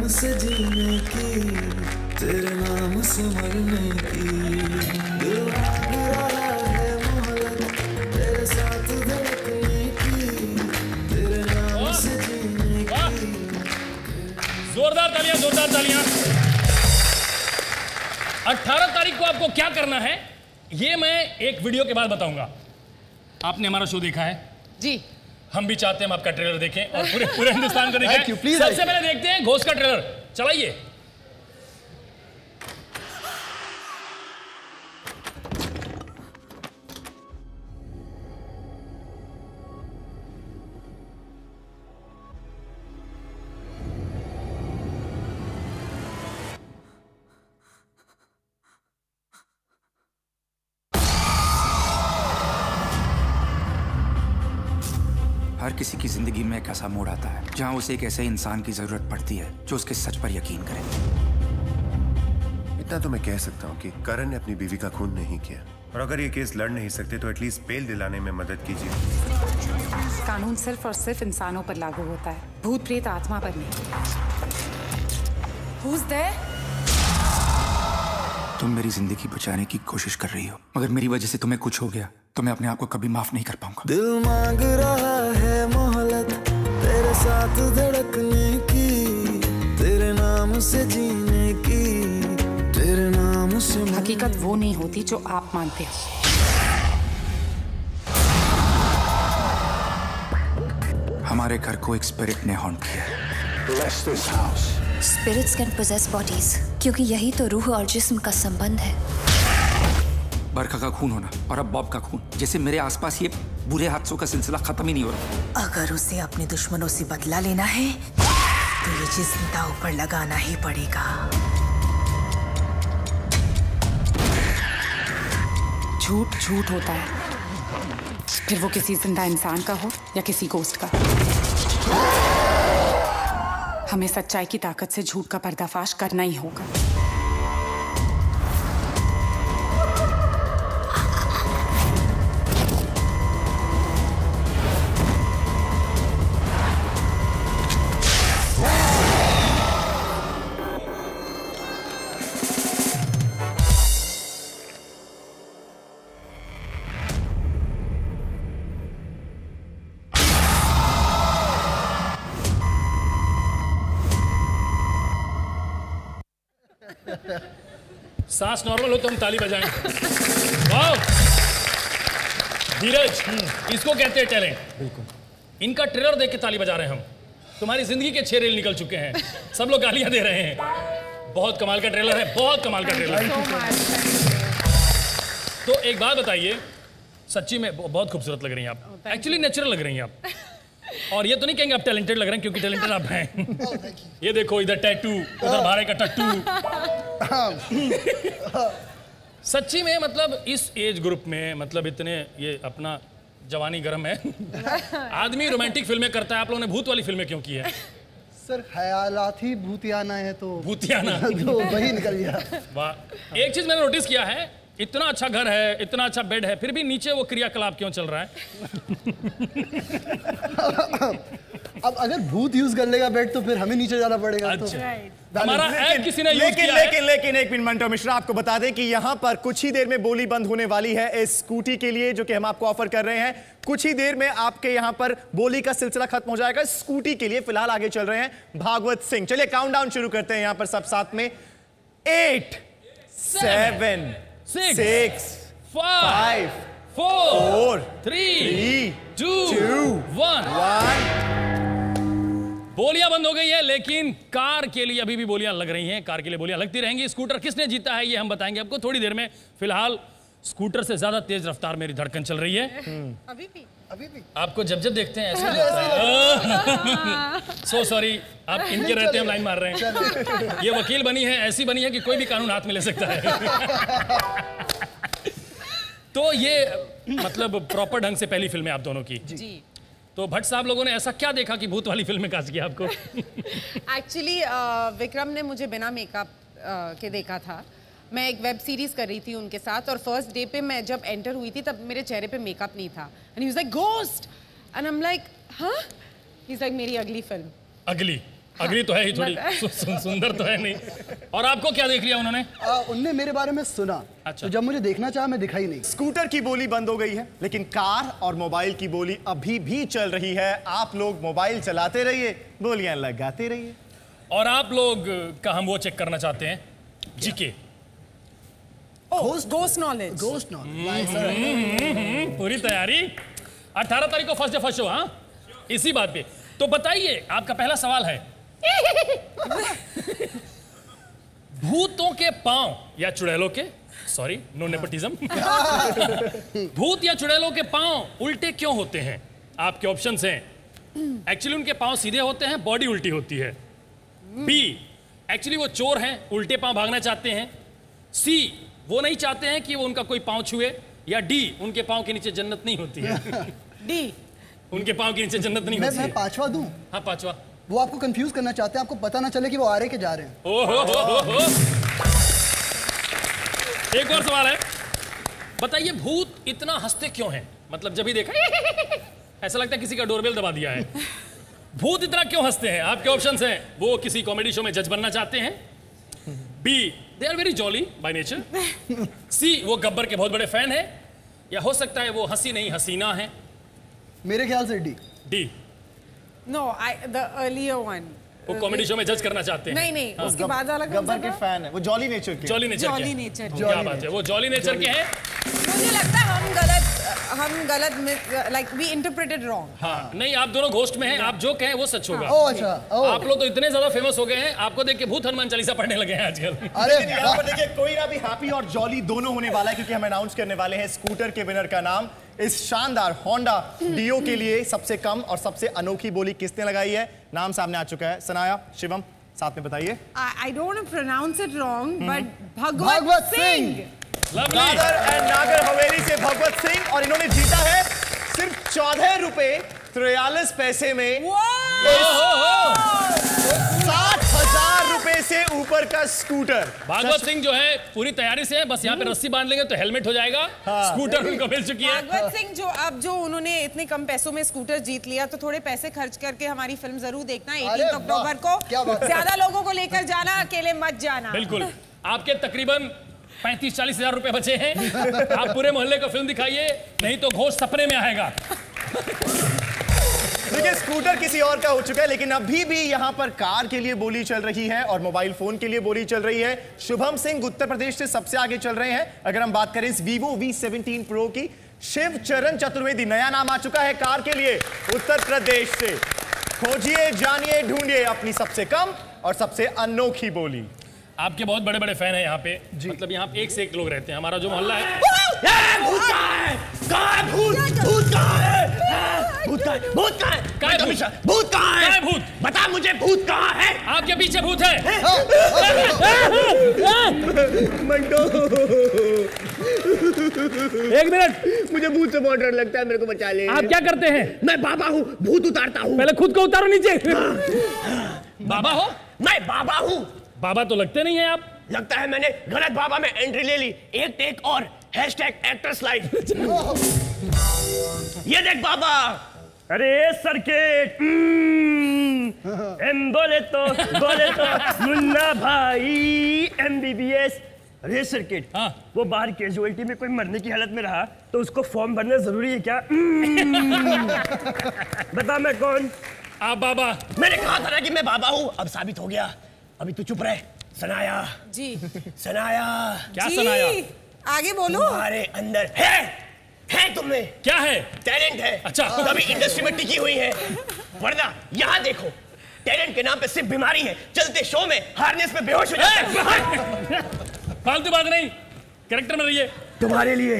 से जीने की, तेरे नाम से मरने की। दुआ दुआ है मोहब्बत तेरे साथ धड़कने की, तेरे नाम से जीने की। जोरदार तालियां, जोरदार तालियां। अठारह तारीख को आपको क्या करना है ये मैं एक वीडियो के बाद बताऊंगा। आपने हमारा शो देखा है जी, हम भी चाहते हैं हम आपका ट्रेलर देखें और पूरे पूरे हिंदुस्तान को दिखाएं। सबसे पहले देखते हैं घोस्ट का ट्रेलर, चलाइए। किसी की जिंदगी में एक ऐसा मोड़ आता है जहां उसे एक ऐसे इंसान की जरूरत पड़ती है जो उसके सच पर यकीन करे। इतना तो मैं कह सकता हूं कि करण ने अपनी बीवी का खून नहीं किया, और अगर ये केस लड़ नहीं सकते तो एटलीस्ट बेल दिलाने में मदद कीजिए। कानून सिर्फ और सिर्फ इंसानों पर लागू होता है, भूत प्रेत आत्मा पर नहीं। तुम मेरी जिंदगी बचाने की कोशिश कर रही हो, मगर मेरी वजह से तुम्हें कुछ हो गया तो मैं अपने आप को कभी माफ नहीं कर पाऊंगा। दिल मांग रहा है मोहलत तेरे साथ धड़कने की, तेरे नाम से जीने की, तेरे नाम से। हकीकत वो नहीं होती जो आप मानते हो। हमारे घर को एक स्पिरिट ने हॉन्ट किया। Bless this house. Spirits can possess bodies, क्योंकि यही तो रूह और जिस्म का संबंध है। बरखा का खून होना और अब बॉब का खून जैसे मेरे आसपास, ये बुरे हादसों का सिलसिला खत्म ही नहीं हो रहा। अगर उसे अपने दुश्मनों से बदला लेना है तो ये जिस्म दांव पर लगाना ही पड़ेगा। झूठ झूठ होता है, फिर वो किसी जिंदा इंसान का हो या किसी गोस्ट का। हमें सच्चाई की ताकत से झूठ का पर्दाफाश करना ही होगा। सांस नॉर्मल हो तो हम ताली बजाएं। वाओ धीरज, इसको कहते हैं टैलेंट। बिल्कुल, इनका ट्रेलर देख के ताली बजा रहे हैं हम। तुम्हारी जिंदगी के छह रेल निकल चुके हैं, सब लोग गालियां दे रहे हैं। बहुत कमाल का ट्रेलर है, बहुत कमाल का ट्रेलर है। तो एक बात बताइए, सच्ची में बहुत खूबसूरत लग रही हैं आप, एक्चुअली नेचुरल लग रही हैं आप, और ये तो नहीं कहेंगे आप टैलेंटेड लग रहे हैं क्योंकि टैलेंटेड आप हैं। ये देखो, इधर टैटू, उधर भाड़े का टट्टू। सच्ची में मतलब इस एज ग्रुप में, मतलब इतने ये अपना जवानी गरम है। आदमी रोमांटिक फिल्में करता है, आप लोगों ने भूत वाली फिल्में क्यों की है? सर ख्यालात ही भूतियाना है तो भूतियाना तो वही निकल गया। वाह, एक चीज मैंने नोटिस किया है, इतना अच्छा घर है, इतना अच्छा बेड है, फिर भी नीचे वो क्रियाकलाप क्यों चल रहा है? अब अगर भूत यूज कर लेगा बेड तो फिर हमें नीचे जाना पड़ेगा। अच्छा। तो हमारा ऐप किसी ने यूज किया है। लेकिन लेकिन एक मिनट मंटो मिश्रा, आपको बता दें कि यहाँ पर कुछ ही देर में बोली बंद होने वाली है इस स्कूटी के लिए जो कि हम आपको ऑफर कर रहे हैं। कुछ ही देर में आपके यहाँ पर बोली का सिलसिला खत्म हो जाएगा। स्कूटी के लिए फिलहाल आगे चल रहे हैं भागवत सिंह। चलिए काउंटडाउन शुरू करते हैं यहाँ पर सब साथ में। Eight seven Six, five, four, three, two, one. बोलियां बंद हो गई है, लेकिन कार के लिए अभी भी बोलियां लग रही हैं। कार के लिए बोलियां लगती रहेंगी। स्कूटर किसने जीता है ये हम बताएंगे आपको थोड़ी देर में। फिलहाल स्कूटर से ज्यादा तेज रफ्तार मेरी धड़कन चल रही है अभी भी, अभी भी। आपको जब जब देखते हैं ऐसे। सो सॉरी, आप इनके रहते हैं, हम लाइन मार रहे हैं। ये वकील बनी है, ऐसी बनी है कि कोई भी कानून हाथ में ले सकता है। तो ये मतलब प्रॉपर ढंग से पहली फिल्म है आप दोनों की जी। तो भट्ट साहब लोगों ने ऐसा क्या देखा कि भूत वाली फिल्म में काज किया आपको? एक्चुअली विक्रम ने मुझे बिना मेकअप के देखा था। मैं एक वेब सीरीज़ कर रही थी उनके साथ, और फर्स्ट डे पे मैं जब एंटर हुई थी तब मेरे चेहरे पे मेकअप नहीं था। And he was like ghost, and I am like हाँ। ही इज लाइक मेरी अगली फिल्म। अगली अगली तो है ही थोड़ी, सुंदर तो है नहीं। और आपको क्या देख लिया उन्होंने? आ, उनने मेरे बारे में सुना। अच्छा। तो जब मुझे देखना चाहा मैं दिखाई नहीं। स्कूटर की बोली बंद हो गई है लेकिन कार और मोबाइल की बोली अभी भी चल रही है। आप लोग मोबाइल चलाते रहिए, बोलियां लगाते रहिए। और आप लोग का हम वो चेक करना चाहते हैं GK, ghost knowledge, ghost knowledge, पूरी तैयारी। अठारह तारीख को फर्स्ट डे फर्स्ट शो। हाँ, इसी बात पे तो बताइए, आपका पहला सवाल है भूतों के पांव या चुड़ैलों के, सॉरी नो नेपोटिज्म, भूत या चुड़ैलों के पांव उल्टे क्यों होते हैं? आपके ऑप्शंस हैं एक्चुअली उनके पांव सीधे होते हैं, बॉडी उल्टी होती है, बी एक्चुअली वो चोर हैं उल्टे पांव भागना चाहते हैं, सी वो नहीं चाहते हैं कि वो उनका कोई पांव छुए, या डी उनके पांव के नीचे जन्नत नहीं होती है। डी उनके पांव के नीचे जन्नत नहीं मैं, होती मैं है। पांचवा दूं? हाँ पांचवा। वो आपको कंफ्यूज करना चाहते हैं, आपको पता ना चले कि वो आ रहे के जा रहे हैं। ओहो हो हो हो। एक और सवाल है, बताइए भूत इतना हंसते क्यों हैं? मतलब जब भी देखा ऐसा लगता है किसी का डोरबेल दबा दिया है। भूत इतना क्यों हंसते हैं? आपके ऑप्शंस हैं वो किसी कॉमेडी शो में जज बनना चाहते हैं, B they are very jolly by nature, सी वो गब्बर के बहुत बड़े फैन है, या हो सकता है वो हंसी नहीं हसीना है। मेरे ख्याल से D. D no I the earlier one, वो कॉमेडी शो में जज करना चाहते हैं। नहीं नहीं हाँ। उसके बाद वाला गब्बर के फैन है, वो जॉली नेचर के, जॉली नेचर जॉली नेचर क्या बात है, वो जॉली नेचर के हैं। मुझे लगता है हम गलत हम गलत लाइक वी इंटरप्रेटेड रॉन्ग। हाँ नहीं, आप दोनों घोस्ट में हैं, आप जो कहें वो सच होगा। ओह अच्छा, आप लोग तो इतने ज्यादा फेमस हो गए हैं, आपको देख के भूत हनुमान चालीसा पढ़ने लगे हैं आजकल। अरे यहाँ पर देखिए कोई ना भी हैप्पी और जॉली दोनों होने वाला है क्योंकि हम अनाउंस करने वाले हैं स्कूटर के विनर का नाम। इस शानदार होंडा डियो के लिए सबसे कम और सबसे अनोखी बोली किसने लगाई है, नाम सामने आ चुका है। सनाया, शिवम साथ में बताइए। I don't want to pronounce it wrong but Bhagwat Singh, Dadra and Nagar Haveli से भगवत सिंह, और इन्होंने जीता है सिर्फ चौदह रुपए तिरालीस पैसे में साठ हजार रुपए से ऊपर का स्कूटर। भागवत सिंह जो है पूरी तैयारी से है, बस यहाँ पे रस्सी बांध लेंगे तो हेलमेट हो जाएगा। हाँ। स्कूटर उनको मिल चुकी है। भागवत सिंह जो अब जो उन्होंने इतने कम पैसों में स्कूटर जीत लिया, तो थोड़े पैसे खर्च करके हमारी फिल्म जरूर देखना अठारह अक्टूबर को, ज्यादा लोगों को लेकर जाना, अकेले मत जाना। बिल्कुल, आपके तकरीबन पैंतीस चालीस हजार रुपए बचे हैं, आप पूरे मोहल्ले को फिल्म दिखाइए नहीं तो घोष सपने में आएगा। देखिए स्कूटर किसी और का हो चुका है लेकिन अभी भी यहाँ पर कार के लिए बोली चल रही है और मोबाइल फोन के लिए बोली चल रही है। शुभम सिंह उत्तर प्रदेश से सबसे आगे चल रहे हैं। अगर हम बात करें इस वीवो वी सेवनटीन प्रो की, शिव चरण चतुर्वेदी नया नाम आ चुका है कार के लिए उत्तर प्रदेश से। खोजिए, जानिए, ढूंढिए अपनी सबसे कम और सबसे अनोखी बोली। आपके बहुत बड़े बड़े फैन है यहाँ पे, मतलब यहाँ पे एक से एक लोग रहते हैं। हमारा जो मोहल्ला है भूत भूत भूत भूत कहाँ कहाँ है? है? है? है? बता मुझे भूत कहाँ है? आपके पीछे भूत है। एक मिनट, मुझे भूत से बहुत डर लगता है, मेरे को बचा ले। आप क्या करते हैं? मैं बाबा हूँ, भूत उतारता हूँ। पहले खुद को उतारो नीचे। बाबा हो? मैं बाबा हूँ। बाबा तो लगते नहीं है आप। लगता है मैंने गलत बाबा में एंट्री ले ली। एक टेक और हैशटैग एक्ट्रेस लाइफ। ये देख बाबा, अरे सर्किट एम बोले तो बोले तो मुन्ना भाई एमबीबीएस। अरे सर्किट, हाँ वो बाहर कैजुअलिटी में कोई मरने की हालत में रहा तो उसको फॉर्म भरना जरूरी है क्या? बता मैं कौन? आप बाबा। मैंने कहा था ना कि मैं बाबा हूँ, अब साबित हो गया। अभी तू चुप रहे। सनाया जी, सनाया क्या जी? सनाया आगे बोलो। तुम्हारे अंदर है है तुमने क्या है? टैलेंट है। अच्छा, तभी इंडस्ट्री में टिकी हुई है, वरना यहाँ देखो टैलेंट के नाम पे सिर्फ बीमारी है, चलते शो में हारने पे बेहोश हो जाता है। फालतू बात नहीं, कैरेक्टर में रहिए। तुम्हारे लिए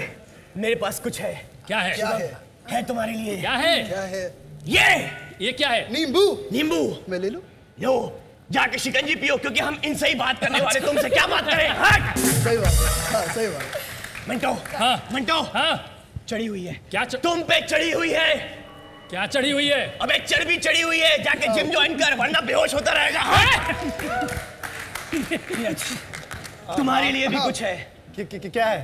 मेरे पास कुछ है। क्या है? क्या है? है तुम्हारे लिए। क्या है? क्या है? ये ये क्या है? नींबू। नींबू मैं ले लूं? लो, जाके शिकंजी पियो क्योंकि हम इनसे ही बात करने वाले, तुमसे क्या बात करें। सही बात, सही बात। मंटो, हाँ मंटो, हाँ चढ़ी हुई है। क्या च... तुम पे चढ़ी हुई है। क्या चढ़ी हुई है? अबे चर्बी चढ़ी हुई है, जाके जिम ज्वाइन कर वरना बेहोश होता रहेगा। तुम्हारे लिए भी कुछ है। क्या, क्या, क्या है?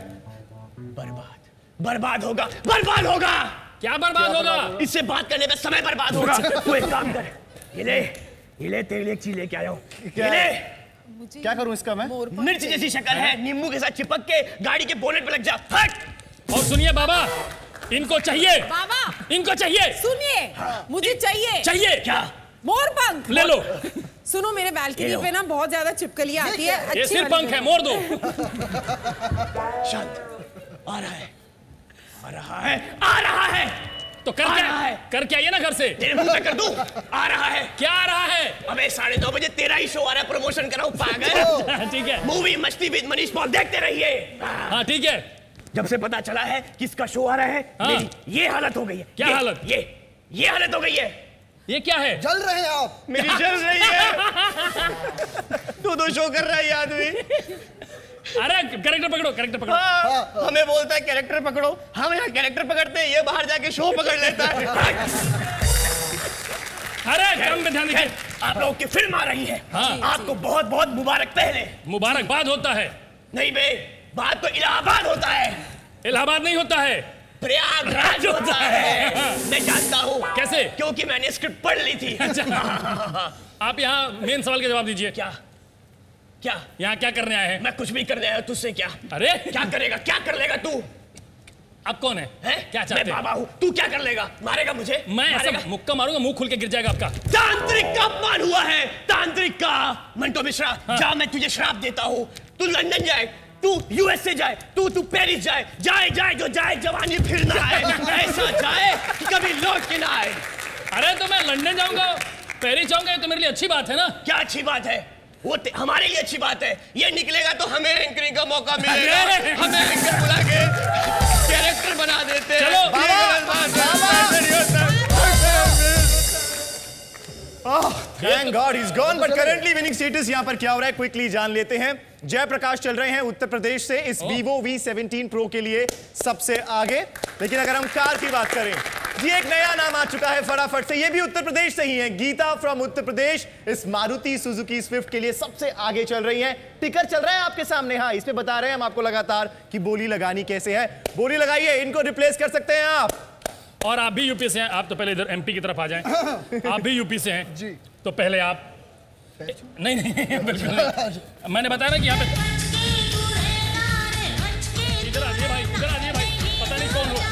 बर्बाद। बर्बाद होगा, बर्बाद होगा। क्या बर्बाद होगा? इससे बात करने पे समय बर्बाद होगा। तू एक काम कर, ये ले हिले तेरे लिए एक चीज लेके आया हूँ। क्या करूँ इसका मैं? मिर्च जैसी शक्ल है, नींबू के साथ चिपक के गाड़ी के बोनेट पे लग जा। फट। और सुनिए बाबा, इनको चाहिए। बाबा इनको चाहिए। सुनिए हाँ। मुझे चाहिए। चाहिए क्या? मोर पंख ले लो। सुनो, मेरे बालकनी पे ना बहुत ज्यादा छिपकलियाँ आती है। ये सिर्फ पंख है, मोर दो। शांत। आ रहा है, आ रहा है, आ रहा है। तो कर क्या है? कर क्या? ये ना घर से तेरे मुंह पे कर दूं। आ रहा है। क्या आ रहा है? अबे साढ़े दो बजे तेरा ही शो आ रहा है, प्रमोशन कराऊं पागल। ठीक है। Movie Masti with Manish Paul देखते रहिए। हाँ ठीक है। जब से पता चला है किसका शो आ रहा है, हाँ। मेरी ये हालत हो गई है। क्या हालत? ये ये हालत हो गई है। ये क्या है? जल रहे हैं आप। मेरी जल रही है। तू तो शो कर रहा है ये आदमी। अरे कैरेक्टर पकड़ो, कैरेक्टर पकड़ो। हाँ, हाँ, हाँ। हमें बोलता है कैरेक्टर पकड़ो, हम यहाँ कैरेक्टर पकड़ते हैं, ये बाहर जाके शो पकड़ लेता है। अरे काम पे ध्यान दीजिए। आप लोगों की फिल्म आ रही है। हाँ। आपको बहुत बहुत मुबारक। पहले मुबारकबाद होता है। नहीं बे, बात तो इलाहाबाद होता है। इलाहाबाद नहीं होता है, प्रयागराज होता है। मैं जानता हूँ। कैसे? क्योंकि मैंने स्क्रिप्ट पढ़ ली थी। आप यहाँ मेन सवाल का जवाब दीजिए। क्या क्या यहाँ क्या करने आए हैं? मैं कुछ भी करने आया। तुझसे क्या? अरे क्या करेगा? क्या कर लेगा तू? आप कौन है? है? क्या चाहते? मैं बाबा हूँ। तू क्या कर लेगा? मारेगा मुझे? मैं मारेगा? ऐसा मुक्का मारूंगा, मुंह खुल के गिर जाएगा आपका। तांत्रिक का अपमान हुआ है, तांत्रिक का। मंटो मिश्रा, हाँ। जा, मैं तुझे श्राप देता हूँ, तू लंदन जाए, तू यूएसए जाए, तू तू पेरिस जाए, जाए जाए जो जाए, जवानी फिर ना आए, ऐसा जाए कि कभी लौट के ना आए। अरे तो मैं लंदन जाऊंगा, पेरिस जाऊंगा, तो मेरे लिए अच्छी बात है ना? क्या अच्छी बात है? वो हमारे लिए अच्छी बात है। ये निकलेगा तो हमें एंकरिंग का मौका मिलेगा। हमें एंकर बुला के कैरेक्टर बना देते हैं। Thank God he is gone, but currently winning status यहाँ पर क्या हो रहा है क्विकली जान लेते हैं। जयप्रकाश चल रहे हैं उत्तर प्रदेश से इस Vivo V सेवनटीन Pro के लिए सबसे आगे। लेकिन अगर हम कार की बात करें, ये एक नया नाम आ चुका है फटाफट से, ये भी उत्तर प्रदेश से ही है। गीता फ्रॉम उत्तर प्रदेश इस मारुति सुजुकी स्विफ्ट के लिए सबसे आगे चल रही है। टिकर चल रहा है आपके सामने। हाँ, इस पे बता रहे हैं हम आपको लगातार कि बोली लगानी कैसे है। बोली लगाइए, इनको रिप्लेस कर सकते हैं आप। और आप भी यूपी से हैं। आप तो पहले इधर एमपी की तरफ आ जाएं। आप भी यूपी से हैं जी, तो पहले आप नहीं नहीं बिल्कुल नहीं। मैंने बताया ना कि यहाँ पे इधर आ जाइए भाई, इधर आ जाइए भाई, पता नहीं कौन हो।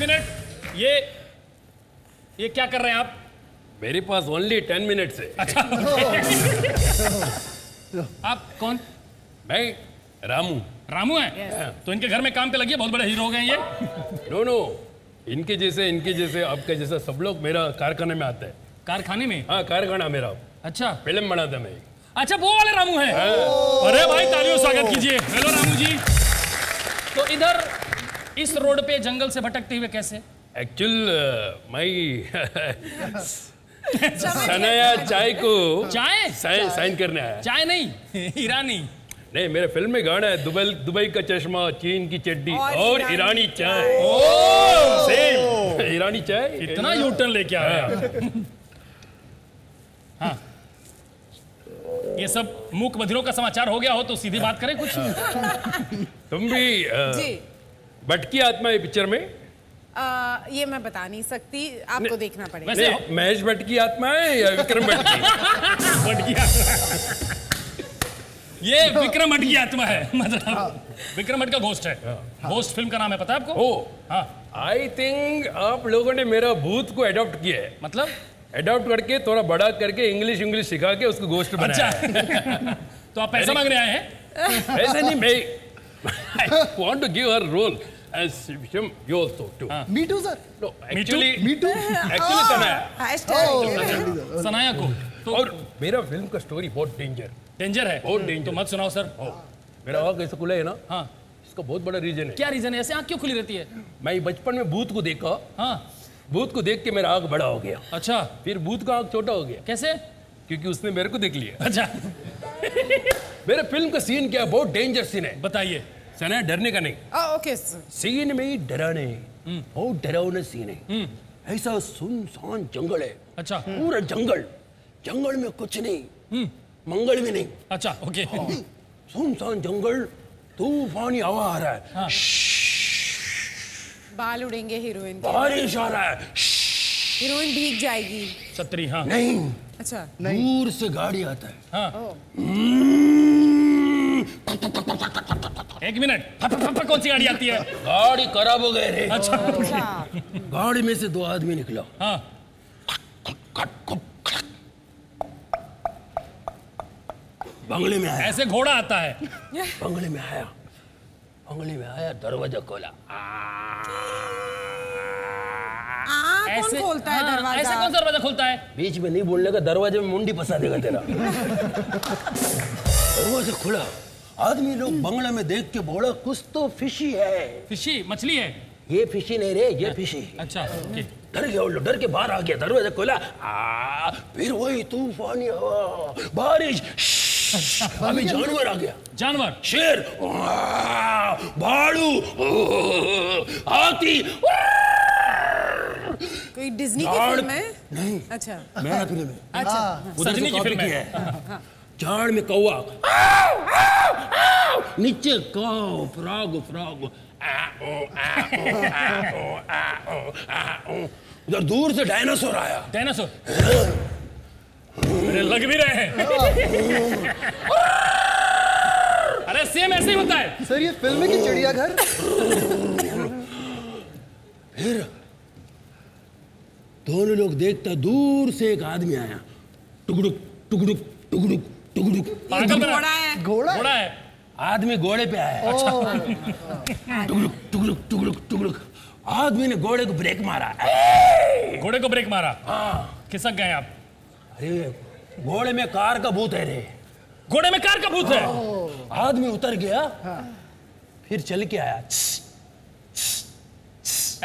मिनट, ये ये क्या कर रहे हैं आप? मेरे पास ओनली टेन मिनट्स है। अच्छा, आप कौन? मैं रामू। रामू है? yes. तो इनके घर में काम पे लगी है, बहुत बड़े हीरो हो गए ये। नो नो, इनके जैसे इनके जैसे आपके जैसा सब लोग मेरा कारखाने में आता है। कारखाने में? हाँ, कारखाना मेरा। अच्छा, फिल्म बनाता मैं। अच्छा, वो वाले रामू है। अरे भाई तालियों स्वागत कीजिए। हेलो रामू जी। तो इधर इस रोड पे जंगल से भटकते हुए कैसे? एक्चुअल मैं सनाया चाय को चाय साइन करने आया। चाय नहीं, ईरानी। नहीं, मेरे फिल्म में गाना है दुबई दुबई का चश्मा, चीन की चड्डी और ईरानी चाय। सेम ईरानी चाय। इतना यूटर्न लेके आया। हाँ, ये सब मूक बधिरों का समाचार हो गया हो तो सीधी बात करें कुछ। तुम भी भटकी आत्मा ये पिक्चर में? आ, ये मैं बता नहीं सकती, आपको देखना पड़ेगा। वैसे महेश भट्ट की आत्मा है या विक्रम भट्ट की? भट्ट की आत्मा। ये विक्रम भट्ट की आत्मा है, मतलब विक्रम भट्ट का घोस्ट है। घोस्ट फिल्म का नाम है, पता है आपको? ओ हाँ, आई थिंक आप लोगों ने मेरा भूत को एडॉप्ट किया है। मतलब एडॉप्ट करके थोड़ा बड़ा करके इंग्लिश इंग्लिश सिखा के उसको घोस्ट बनाया। अच्छा। तो आप पैसा मांगने आए हैं? ऐसे नहीं, मैं I want to give her role. As Shivam, you also too. Ah. Me too, sir. No, actually, me too. Actually, Sanaya. Hashtag. Sanaya को। और मेरा फिल्म का स्टोरी बहुत डेंजर। डेंजर है? बहुत डेंजर। तो मत सुनाओ सर। मेरा आँख ऐसे खुला है ना? हाँ। इसका बहुत बड़ा रीजन है। क्या रीजन है? ऐसे आँख क्यों खुली रहती है? मैं बचपन में भूत को देखा। हाँ। भूत को देख के मेरा आँख बड़ा हो गया। अच्छा। फिर भूत का आँख छोटा हो गया। कैसे? क्योंकि उसने मेरे को देख लिया। अच्छा। मेरे फिल्म का सीन क्या है? बहुत डेंजर सीन है। बताइए। सना डरने का नहीं। आ, ओके सीन में डरा नहीं, बहुत डरावना सीन है। ऐसा सुनसान जंगल है, अच्छा पूरा जंगल, जंगल में कुछ नहीं, मंगल भी नहीं, अच्छा ओके हाँ। सुनसान जंगल, तूफानी हवा आ रहा है हाँ। बाल उड़ेंगे हीरोइन के, बारिश आ रहा है, हीरोइन भीग जाएगी, छतरी हाँ नहीं, अच्छा दूर से गाड़ी आता है हाँ। एक मिनट, कौन सी गाड़ी आती है? गाड़ी खराब हो गई रे। अच्छा गाड़ी में से दो आदमी निकला हाँ। बंगले में आया, ऐसे घोड़ा आता है। बंगले में आया, बंगले में आया, दरवाजा खोला। ऐसे खोलता है दरवाजा, ऐसे कौन दरवाजा खोलता है? बीच में नहीं बोलने का, दरवाजे में मुंडी फंसा देगा तेरा। दरवाजा खुला, आदमी लोग बंगले में देख के बोला कुछ तो फिशी है, फिशी मछली है, ये फिशी नहीं रे, ये फिशी। अच्छा डर गया, उल्लू डर के बाहर आ गया, दरवाजा खोला, फिर वही तूफानी हवा, बारिश, अभी जानवर आ गया, जानवर, शेर, भालू, हाथी, कोई डिज्नी की फिल्म है? नहीं, अच्छा मेरा फिल्म है, अच्छा डिज्नी की फिल्म है। झाड़ में कौवा, नीचे काव, फ्रॉग फ्रॉग, उधर दूर से डायनासोर आया, डायनासोर लग भी रहे हैं। अरे सेम ऐसे ही होता है सर, ये फिल्म है कि चिड़ियाघर? फिर दोनों लोग देखता, दूर से एक आदमी आया, टुकड़ुक टुकड़ुक टुकड़ुक टुकड़ुक, घोड़ा है, घोड़ा है, आदमी घोड़े पे आया, टुकड़ुक टुकड़ुक टुकड़ुक टुकड़ुक, आदमी ने घोड़े को ब्रेक मारा, घोड़े को ब्रेक मारा हाँ, खिसक गए आप। अरे घोड़े में कार का भूत है रे, घोड़े में कार का भूत है। आदमी उतर गया हाँ। फिर चल के आया,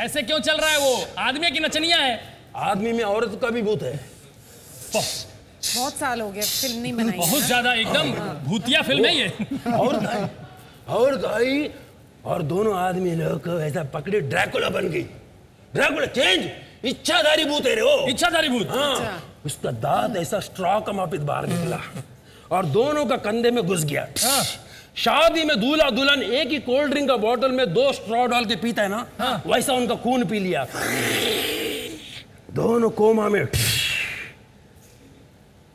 ऐसे क्यों चल रहा है वो? आदमी की नचनिया है, आदमी में औरत का भी भूत है। बहुत साल हो गए फिल्म नहीं बनाई, बहुत ज्यादा एकदम हाँ। भूतिया फिल्म है ये। औरत आई, औरत आई और दोनों आदमी लोग ऐसा पकड़े, ड्रैकुला बन गई, ड्रैकुला चेंज, इच्छाधारी भूत है रे वो, इच्छाधारी भूत हाँ। उसका दांत ऐसा स्ट्रॉ का मापित बाहर निकला और दोनों का कंधे में घुस गया हाँ। शादी में दूल्हा दुल्हन एक ही कोल्ड ड्रिंक का बोतल में दो स्ट्रॉ डाल के पीता है ना हाँ। वैसा उनका खून पी लिया, दोनों कोमा में।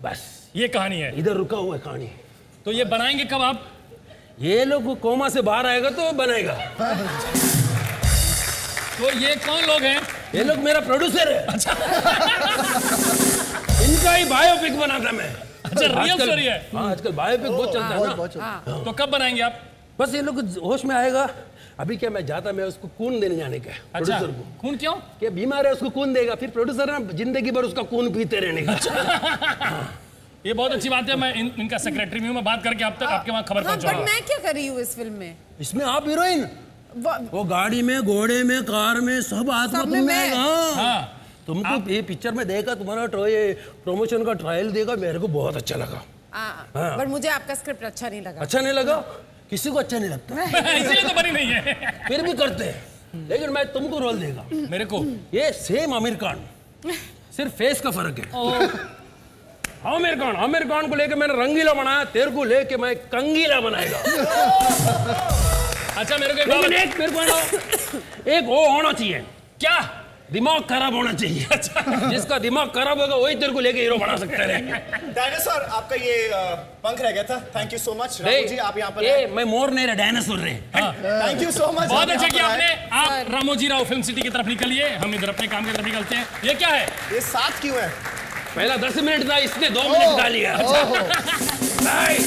बस ये कहानी है, इधर रुका हुआ कहानी। तो ये बनाएंगे कब आप? ये लोग कोमा से बाहर आएगा तो बनाएगा। तो ये कौन लोग हैं? ये लोग मेरा प्रोड्यूसर है। अच्छा। इनका ही बायोपिक बनाता मैं। अच्छा रियल स्टोरी है। आजकल बायोपिक बहुत चलता है ना। हाँ। तो कब बनाएंगे आप? बस ये लोग होश में आएगा। अभी क्या मैं जाता, मैं उसको खून देने जाने का। अच्छा खून क्यों? क्या बीमार है, उसको खून देगा, फिर प्रोड्यूसर ना जिंदगी भर उसका खून पीते रहने का। ये बहुत अच्छी बात है। मैं इन, इनका सेक्रेटरी भी हूँ, मैं बात करके आप तक आपके वहाँ खबर पहुँचा। बट मैं क्या कर रही हूँ इस फिल्म में? इसमें आप हीरोइन, वो गाड़ी में, घोड़े में, कार में, सब आत्मा तुम में हाँ। हाँ। तुमको ये पिक्चर में देखा, तुम्हारा प्रमोशन का ट्रायल देगा, मेरे को बहुत अच्छा लगा हाँ। बट मुझे आपका स्क्रिप्ट अच्छा नहीं लगा। अच्छा नहीं लगा? किसी को अच्छा नहीं लगता, इसलिए तो बनी नहीं है, फिर भी करते हैं। लेकिन मैं तुमको रोल देगा, मेरे को ये सेम आमिर खान, सिर्फ फेस का फर्क है। आमिर खान, आमिर खान को लेके मैंने रंगीला बनाया, तेरे को लेके मैं कंगीला बनाएगा। अच्छा मेरे को एक मेरे को एक वो होना चाहिए, क्या दिमाग खराब होना चाहिए। अच्छा जिसका दिमाग खराब होगा वही तेरे को लेके हीरो बना सकता है। डायनासोर आपका ये पंख रह गया था, thank you so much Ramu ji, आप यहाँ पर। ए, मैं मोर नहीं रहा, डायनासोर रहे। थैंक यू सो मच, बहुत अच्छा किया आपने। आप रामू जी राव फिल्म सिटी की तरफ निकलिए, हम इधर अपने काम की तरफ निकलते हैं। ये क्या है, ये सात क्यों है? पहला दस मिनट था, इसने दो मिनट डाली है।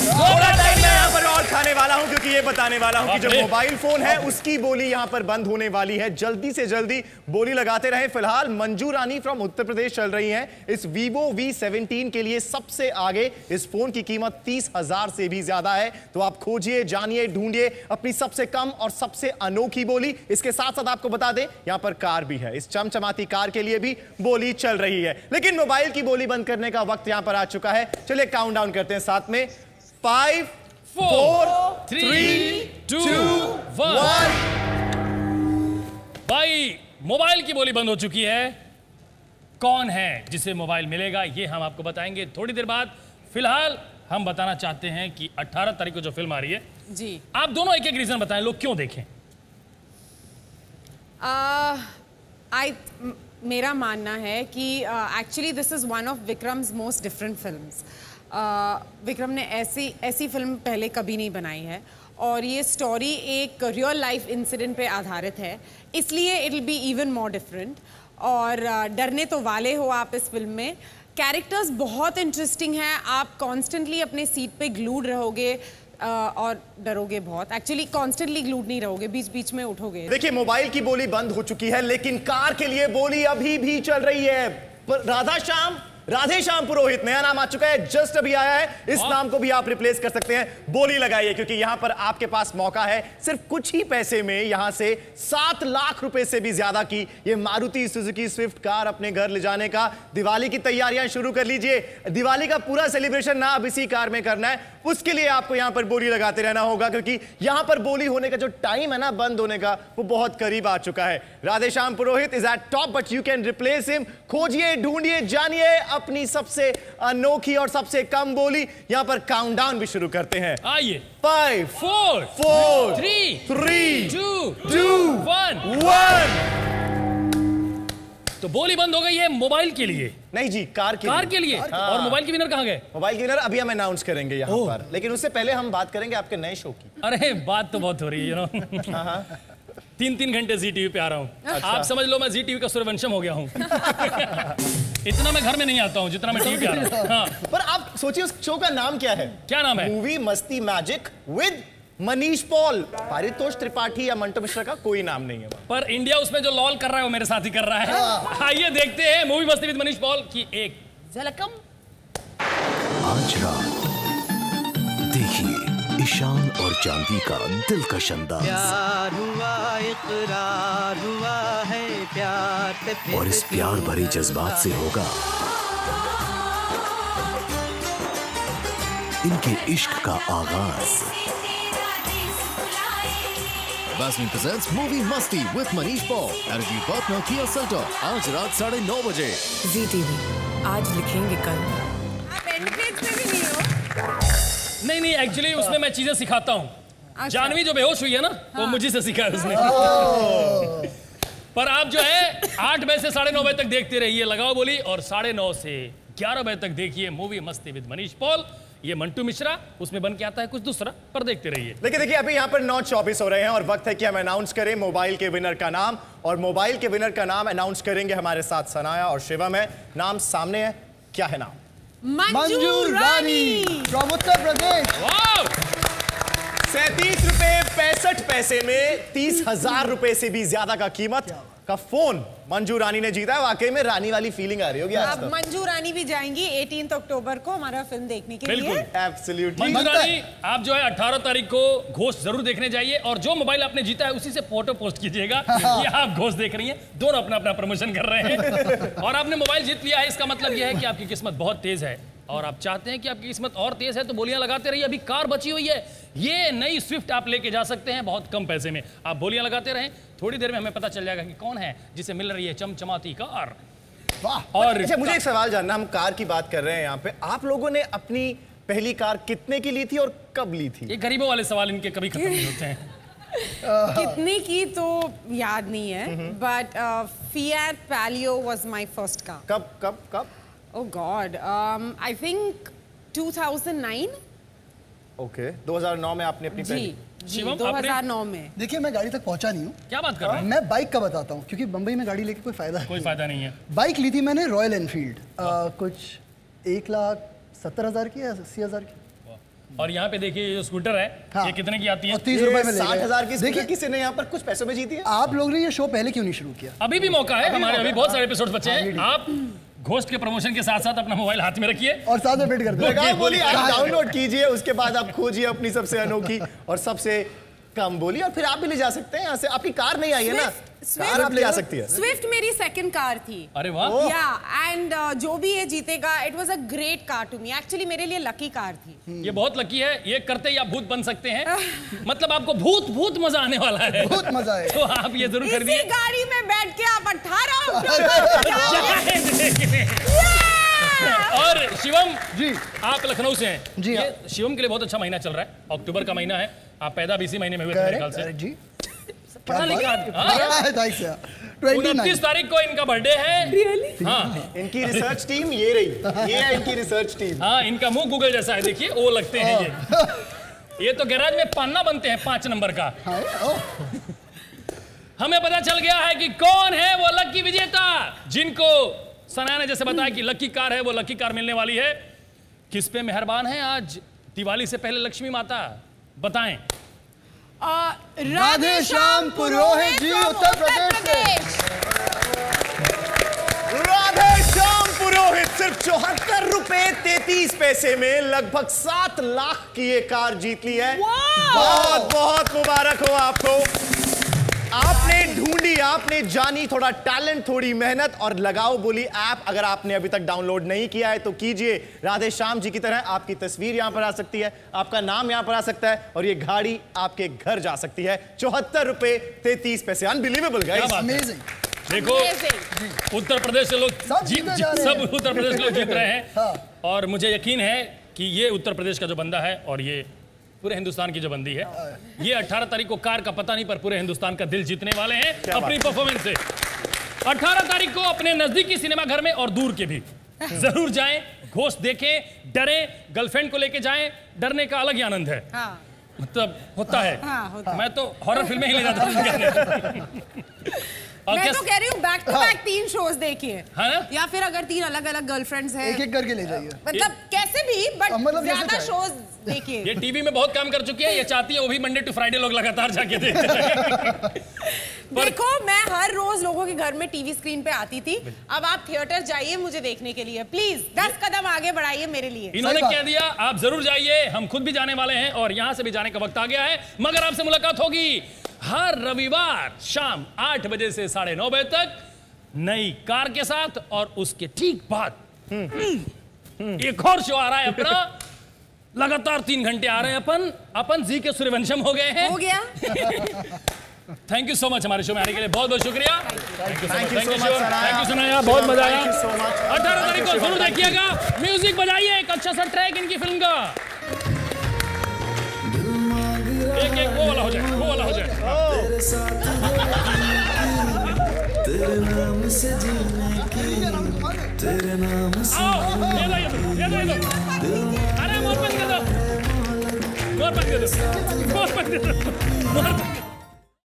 थोड़ा टाइम मैं यहाँ पर और खाने वाला हूँ, क्योंकि ये बताने वाला हूँ कि जो मोबाइल फोन है उसकी बोली यहाँ पर बंद होने वाली है। जल्दी से जल्दी बोली लगाते रहे। फिलहाल मंजू रानी फ्रॉम उत्तर प्रदेश चल रही हैं इस Vivo वी सेवनटीन के लिए सबसे आगे। इस फोन की कीमत तीस हजार से भी ज्यादा है। तो आप खोजिए, जानिए, ढूंढिए अपनी सबसे कम और सबसे अनोखी बोली। इसके साथ साथ आपको बता दें यहाँ पर कार भी है, इस चमचमाती कार के लिए भी बोली चल रही है। लेकिन मोबाइल की बोली बंद करने का वक्त यहाँ पर आ चुका है। चलिए काउंट डाउन करते हैं साथ में। Five four three two one. भाई मोबाइल की बोली बंद हो चुकी है। कौन है जिसे मोबाइल मिलेगा ये हम आपको बताएंगे थोड़ी देर बाद। फिलहाल हम बताना चाहते हैं कि अठारह तारीख को जो फिल्म आ रही है जी, आप दोनों एक एक रीजन बताएं लोग क्यों देखें। आई uh, मेरा मानना है कि actually this is one of Vikram's most different films. Vikram ने ऐसी ऐसी फिल्म पहले कभी नहीं बनाई है और ये स्टोरी एक रियल लाइफ इंसिडेंट पे आधारित है, इसलिए it will be even more different. और uh, डरने तो वाले हो आप इस फिल्म में। कैरेक्टर्स बहुत इंटरेस्टिंग हैं, आप कॉन्स्टेंटली अपने सीट पे ग्लूड रहोगे Uh, और डरोगे बहुत। एक्चुअली कॉन्स्टेंटली ग्लूड नहीं रहोगे, बीच बीच में उठोगे। देखिए मोबाइल की बोली बंद हो चुकी है लेकिन कार के लिए बोली अभी भी चल रही है। पर राधा श्याम राधे श्याम पुरोहित नया नाम आ चुका है, जस्ट अभी आया है। इस आ? नाम को भी आप रिप्लेस कर सकते हैं। बोली लगाइए क्योंकि यहां पर आपके पास मौका है सिर्फ कुछ ही पैसे में यहां से सात लाख रुपए से भी ज्यादा की ये मारुति सुजुकी स्विफ्ट कार अपने घर ले जाने का। दिवाली की तैयारियां शुरू कर लीजिए। दिवाली का पूरा सेलिब्रेशन ना अब इसी कार में करना है, उसके लिए आपको यहां पर बोली लगाते रहना होगा क्योंकि यहां पर बोली होने का जो टाइम है ना बंद होने का वो बहुत करीब आ चुका है। Radheshyam Purohit is at top but you can replace him. खोजिए, ढूंढिए, जानिए अपनी सबसे अनोखी और सबसे कम बोली। यहां पर काउंटडाउन भी शुरू करते हैं। आइए five four three two one. तो बोली बंद हो गई है मोबाइल के लिए, नहीं जी कार के कार लिए, के लिए। कार हाँ। और मोबाइल के विनर कहां गए? मोबाइल के विनर अभी हम अनाउंस करेंगे यहां पर, लेकिन उससे पहले हम बात करेंगे आपके नए शो की। अरे बात तो बहुत हो रही है यू नो। तीन तीन घंटे जी टीवी पे आ रहा हूं। अच्छा। आप समझ लो मैं जी टीवी का सूर्यवंशम हो गया हूं। इतना मैं घर में नहीं आता हूं जितना मैं टीवी पे आ रहा हूं। हाँ। पर आप सोचिए उस शो का नाम क्या है? क्या नाम है? Movie Masti magic with Manish Paul. Paritosh Tripathi या मंटो मिश्रा का कोई नाम नहीं है पर इंडिया उसमें जो लॉल कर रहा है वो मेरे साथ ही कर रहा है। हाँ। आइए देखते हैं movie Masti with Manish Paul की एक झलकम। आज रात देखिए ईशान और चांदी का दिलकश अंदाज, प्यार हुआ, इकरार हुआ है प्यार पे, और इस प्यार भरे जज्बात से होगा इनके इश्क का आगाज। बासमी presents movie Masti with Manish Paul, Arijit पाटना किया सल्टा, आज रात साढ़े नौ बजे जी टीवी। आज लिखेंगे कल। नहीं नहीं एक्चुअली उसमें मैं चीजें सिखाता हूँ। अच्छा। जानवी जो बेहोश हुई है ना हाँ। वो मुझे से सिखा है उसने। पर आप जो है आठ बजे से साढ़े नौ बजे तक देखते रहिए लगाओ बोली और साढ़े नौ से ग्यारह बजे तक देखिए movie Masti with Manish Paul. ये मंटू मिश्रा उसमें बन के आता है कुछ दूसरा, पर देखते रहिए। लेकिन देखिए अभी यहाँ पर नौ चौबीस हो रहे हैं और वक्त है कि हम अनाउंस करें मोबाइल के विनर का नाम। और मोबाइल के विनर का नाम अनाउंस करेंगे हमारे साथ सनाया और शिवम है। नाम सामने है, क्या है नाम? मंजू रानी फ्रॉम उत्तर प्रदेश। सैंतीस रुपए पैंसठ पैसे में तीस हजार रुपए से भी ज्यादा का कीमत का फोन मंजू रानी ने जीता है। वाकई में रानी वाली फीलिंग आ रही होगी। अब मंजू रानी भी जाएंगी अठारह अक्टूबर को हमारा फिल्म देखने के लिए। एब्सोल्युटली मंजू रानी आप जो है अठारह तारीख को घोस्ट जरूर देखने जाइए और जो मोबाइल आपने जीता है उसी से फोटो पोस्ट कीजिएगा। ये आप घोस्ट देख रही हैं, दोनों अपना अपना प्रमोशन कर रहे हैं। और आपने मोबाइल जीत लिया है, इसका मतलब यह है कि आपकी किस्मत बहुत तेज है और आप चाहते हैं कि आपकी किस्मत और तेज है तो बोलियां लगाते रहिए। अभी कार बची हुई है, ये नई स्विफ्ट आप लेके जा सकते हैं बहुत कम पैसे में। आप बोलियां लगाते रहें, थोड़ी देर में हमें पता चल जाएगा कि कौन है जिसे मिल रही है चमचमाती कार। वाह। और अच्छा मुझे एक सवाल जानना, हम कार की बात कर रहे हैं यहाँ पे, आप लोगों ने अपनी पहली कार कितने की ली थी और कब ली थी? ये गरीबों वाले सवाल इनके कभी खत्म नहीं होते हैं। कितने की तो याद नहीं है but Fiat Palio was my first car. कब कब कब? Oh God, um, I think two thousand nine. Okay, दो हज़ार नौ में आपने अपनी जी, जी, दो हज़ार नौ में। देखिए मैं गाड़ी तक पहुंचा नहीं हूँ। क्या बात कर रहे हैं? मैं बाइक का बताता हूँ क्योंकि बम्बई में गाड़ी लेके कोई फायदा कोई फायदा नहीं है। बाइक ली थी मैंने रॉयल एनफील्ड, कुछ एक लाख सत्तर हजार की या अस्सी हजार की। और यहाँ पे देखिए जो स्कूटर है हाँ। ये कितने की आती है? तीस रुपए में साठ हजार की। देखिए किसी ने यहाँ पर कुछ पैसों में जीती है। आप लोग ने ये शो पहले क्यों नहीं शुरू किया? अभी भी मौका है, हमारे अभी बहुत सारे एपिसोड बचे हैं। आप घोस्ट के प्रमोशन के साथ साथ अपना मोबाइल हाथ में रखिए और साथ में फिट कर दो। लगाओ बोली आप डाउनलोड कीजिए, उसके बाद आप खोजिए अपनी सबसे अनोखी और सबसे कम बोली, और फिर आप भी ले जा सकते हैं यहाँ से, आपकी कार नहीं आई है ना, कार आप ले जा सकती है। स्विफ्ट मेरी सेकंड कार थी। अरे वाह। या एंड जो भी ये जीतेगा, it was a great car to me, actually मेरे लिए लकी कार थी। hmm. ये बहुत लकी है, ये करते ही आप भूत बन सकते हैं। मतलब आपको भूत भूत मजा आने वाला है, बहुत मजा है। तो आप ये जरूर कर दिए, गाड़ी में बैठ के आप अठारह। और शिवम जी, आप लखनऊ से हैं जी। ये शिवम के लिए बहुत अच्छा महीना चल रहा है, अक्टूबर का महीना है, आप पैदा भी इसी महीने में हुए मेरे ख्याल से जी। पढ़ा लिखा उनतीस तारीख को इनका बर्थडे है। really? हाँ, इनकी रिसर्च टीम ये रही, ये है इनकी रिसर्च टीम। हाँ, इनका मुंह गूगल जैसा है, देखिए वो लगते हैं ये ये तो गैराज में पान्ना बनते हैं पांच नंबर का। हमें पता चल गया है कि कौन है वो लकी विजेता, जिनको सनाया ने जैसे बताया कि लकी कार है, वो लकी कार मिलने वाली है। किस पे मेहरबान है आज दिवाली से पहले लक्ष्मी माता, बताएं। राधे श्याम पुरोहित जी, उत्तर प्रदेश। राधे श्याम पुरोहित सिर्फ चौहत्तर रुपए तैतीस पैसे में लगभग सात लाख की ये कार जीत ली है। बहुत बहुत मुबारक हो आपको, आपने ढूंढी, आपने जानी, थोड़ा टैलेंट, थोड़ी मेहनत और लगाओ बोली ऐप अगर आपने अभी तक डाउनलोड नहीं किया है तो कीजिए। राधे श्याम जी की तरह आपकी तस्वीर यहां पर आ सकती है, आपका नाम यहां पर आ सकता है और ये गाड़ी आपके घर जा सकती है। चौहत्तर रुपए तैतीस पैसे, अनबिलीवेबल गाइस, अमेजिंग। देखो उत्तर प्रदेश से लोग सब उत्तर प्रदेश लोग जीत रहे हैं और मुझे यकीन है कि ये उत्तर प्रदेश का जो बंदा है और ये पूरे हिंदुस्तान की जो बंदी है, ये अठारह तारीख को कार का पता नहीं पर पूरे हिंदुस्तान का दिल जीतने वाले हैं अपनी परफॉर्मेंस से। अठारह तारीख को अपने नजदीकी सिनेमा घर में और दूर के भी जरूर जाएं, घोस्ट देखें, डरें, गर्लफ्रेंड को लेके जाएं, डरने का अलग ही आनंद है। हाँ। मतलब होता है। हाँ, होता। मैं तो हॉरर फिल्में ही ले जाता हूँ। मैं तो कह रही हूँ बैक टू बैक तीन शोज देखिए, या फिर अगर तीन अलग अलग गर्लफ्रेंड्स हैं, एक-एक करके ले जाइए, मतलब कैसे भी, बट ज्यादा शोज देखिए। ये टीवी में बहुत काम कर चुकी है, ये चाहती है वो भी मंडे टू फ्राइडे लोग लगातार जाके देखते हैं। देखो मैं हर रोज लोगों के घर में टीवी स्क्रीन पे आती थी, अब आप थिएटर जाइए मुझे देखने के लिए, प्लीज दस कदम आगे बढ़ाइए मेरे लिए। इन्होंने कह दिया आप जरूर जाइए, हम खुद भी जाने वाले हैं और यहाँ से भी जाने का वक्त आ गया है। मगर आपसे मुलाकात होगी हर रविवार शाम आठ बजे से साढ़े नौ बजे तक नई कार के साथ, और उसके ठीक बाद एक और शो आ रहा है अपना। लगातार तीन घंटे आ रहे हैं अपन अपन जी के सूर्यवंशम हो गए हैं, हो गया। थैंक यू सो मच हमारे शो में आने के लिए, बहुत बहुत शुक्रिया। Thank you so much, thank you Sanaya, बहुत मजा आया। अठारह तारीख को जरूर देखिएगा, म्यूजिक बजाइए एक अच्छा सा ट्रैक इनकी फिल्म का, एक एक वो वाला हो जाए, वो वाला हो जाए। तेरे साथ तेरे नाम से जीने की, तेरे नाम से ये लो ये लो ये लो। अरे मोर बंद कर दो, मोर बंद कर दो, मोर बंद कर दो।